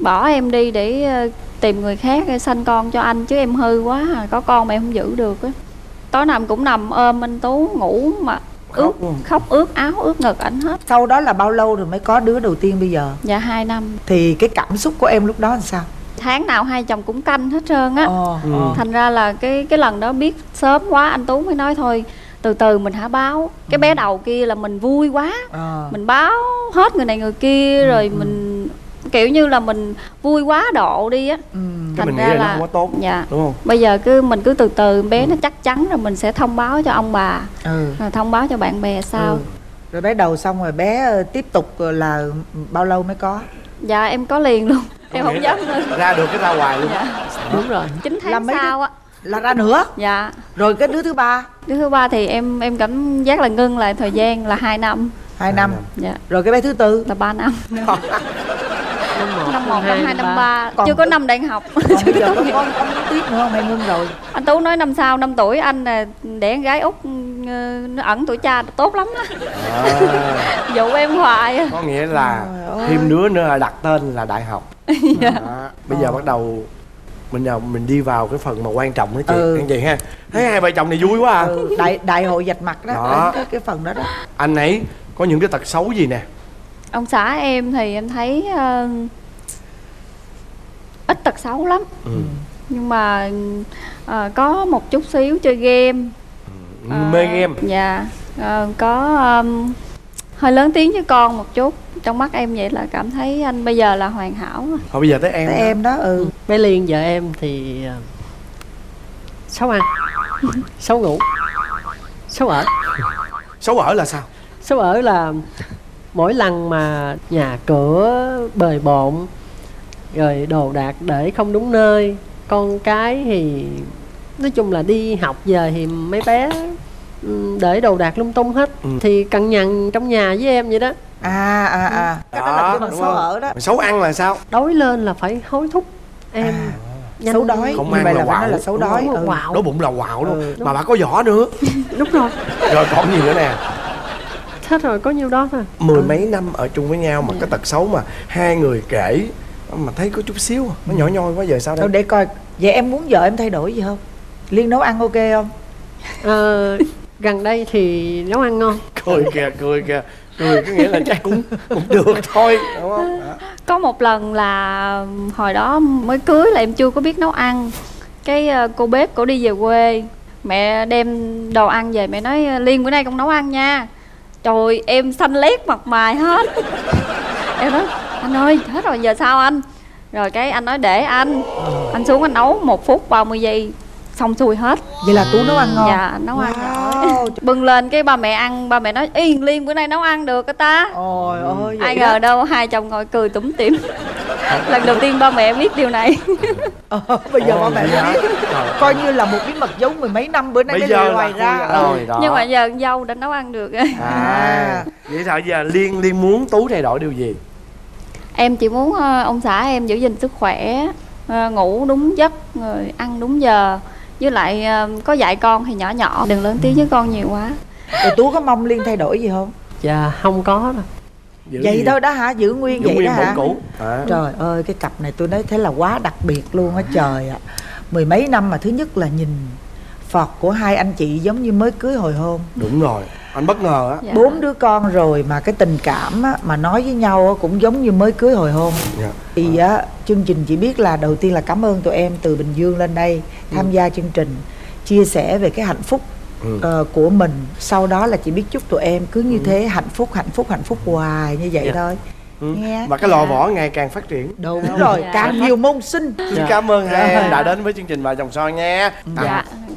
bỏ em đi để uh, tìm người khác sanh con cho anh chứ em hư quá à. Có con mà em không giữ được á. Tối nằm cũng nằm ôm anh Tú ngủ mà ướt khóc, khóc ướt áo ướt ngực ảnh hết. Sau đó là bao lâu rồi mới có đứa đầu tiên bây giờ? Dạ hai năm. Thì cái cảm xúc của em lúc đó làm sao? Tháng nào hai chồng cũng canh hết trơn á. Ờ, ừ. Thành ra là cái cái lần đó biết sớm quá anh Tú mới nói thôi từ từ mình hả báo. Cái bé đầu kia là mình vui quá à. Mình báo hết người này người kia ừ. rồi mình kiểu như là mình vui quá độ đi á ừ. Thành mình ra nghĩ là, là nó quá tốt dạ. đúng không? Bây giờ cứ mình cứ từ từ bé ừ. nó chắc chắn rồi mình sẽ thông báo cho ông bà ừ. rồi thông báo cho bạn bè sau ừ. Rồi bé đầu xong rồi bé tiếp tục là bao lâu mới có? Dạ em có liền luôn. Em không dám ra được cái ra hoài luôn dạ. Đúng rồi. Chín tháng sau á là ra nữa dạ. Rồi cái đứa thứ ba? Đứa thứ ba thì em em cảm giác là ngưng lại thời gian là hai năm. Hai năm dạ. Rồi cái bé thứ tư là ba năm. Năm một, năm hai, năm ba. Chưa có năm đại học. Chưa có năm tiếp nữa không em? Ngưng rồi. Anh Tú nói năm sau, năm tuổi anh đẻ con gái út nó ẩn tuổi cha tốt lắm á. Dụ em hoài. Có nghĩa là thêm đứa nữa là đặt tên là đại học. Bây giờ bắt đầu mình nào mình đi vào cái phần mà quan trọng đó chị ừ. anh chị ha, thấy hai vợ chồng này vui quá à ừ. đại đại hội vạch mặt đó, đó. Cái, cái phần đó đó anh ấy có những cái tật xấu gì nè? Ông xã em thì em thấy uh, ít tật xấu lắm ừ. nhưng mà uh, có một chút xíu chơi game ừ. mê uh, game dạ yeah. uh, có um, hơi lớn tiếng với con một chút. Trong mắt em vậy là cảm thấy anh bây giờ là hoàn hảo. Thôi bây giờ tới em tới đó. Em đó ừ. Bé Liên vợ em thì xấu ăn, xấu ngủ, xấu ở. Xấu ở là sao? Xấu ở là mỗi lần mà nhà cửa bời bộn rồi đồ đạc để không đúng nơi. Con cái thì nói chung là đi học về thì mấy bé để đồ đạc lung tung hết ừ. thì cằn nhằn trong nhà với em vậy đó. À à à cái đó, đó là cái bằng xấu ở đó. Xấu ăn là sao? Đói lên là phải hối thúc em à, xấu đói. Không ăn là quạo, là xấu đói. Đói, ừ. đói bụng là quạo luôn ừ, mà bà có vỏ nữa. Đúng rồi. Rồi còn gì nữa nè? Hết rồi, có nhiêu đó thôi. Mười ừ. mấy năm ở chung với nhau mà dạ. cái tật xấu mà hai người kể mà thấy có chút xíu nó nhỏ nhoi quá giờ sao đây? Thôi để coi. Vậy em muốn vợ em thay đổi gì không? Liên nấu ăn ok không? Ờ gần đây thì nấu ăn ngon. Cười kìa, cười kìa. Cười có nghĩa là chắc cũng cũng được thôi đúng không? Đó. Có một lần là hồi đó mới cưới là em chưa có biết nấu ăn. Cái cô bếp cổ đi về quê, mẹ đem đồ ăn về mẹ nói Liên bữa nay con nấu ăn nha. Trời em xanh lét mặt mày hết. Em nói anh ơi hết rồi giờ sao anh? Rồi cái anh nói để anh anh xuống anh nấu một phút ba mươi giây. Xong xuôi hết. Vậy là Tú nấu ăn ngon. Dạ nấu wow. ăn ngon. Bưng lên cái ba mẹ ăn. Ba mẹ nói yên Liên bữa nay nấu ăn được á ta. Ôi ơi. Ai ngờ đó. đâu hai chồng ngồi cười tủm tỉm. Lần đầu tiên ba mẹ biết điều này. Ờ, bây giờ Ôi, ba mẹ biết dạ. Coi như là một bí mật giấu mười mấy năm. Bữa nay bây cái ngoài ra rồi, đó. Nhưng mà giờ dâu đã nấu ăn được. à, à. Vậy sao giờ Liên Liên muốn Tú thay đổi điều gì? Em chỉ muốn ông xã em giữ gìn sức khỏe, ngủ đúng giấc, rồi ăn đúng giờ. Với lại có dạy con thì nhỏ nhỏ đừng lớn tiếng với con nhiều quá. Rồi Tú có mong Liên thay đổi gì không? Dạ không có đâu. Giữ vậy gì? Thôi đó hả? Giữ nguyên Giữ vậy nguyên đó hả? Cũ. À. Trời ơi, cái cặp này tôi nói thế là quá đặc biệt luôn á trời ạ. Mười mấy năm mà thứ nhất là nhìn phọt của hai anh chị giống như mới cưới hồi hôn. Đúng rồi, anh bất ngờ á. Dạ. Bốn đứa con rồi mà cái tình cảm á, mà nói với nhau cũng giống như mới cưới hồi hôn. Dạ. Thì á, chương trình chỉ biết là đầu tiên là cảm ơn tụi em từ Bình Dương lên đây tham ừ. gia chương trình, chia sẻ về cái hạnh phúc ừ. uh, của mình. Sau đó là chỉ biết chúc tụi em cứ như ừ. thế hạnh phúc, hạnh phúc, hạnh phúc hoài như vậy dạ. thôi. Ừ. Yeah. Và cái lò yeah. vỏ ngày càng phát triển. Đúng rồi, yeah. càng nhiều môn sinh. Xin yeah. cảm ơn hai em đã đến với chương trình Vợ Chồng Son nha. Dạ.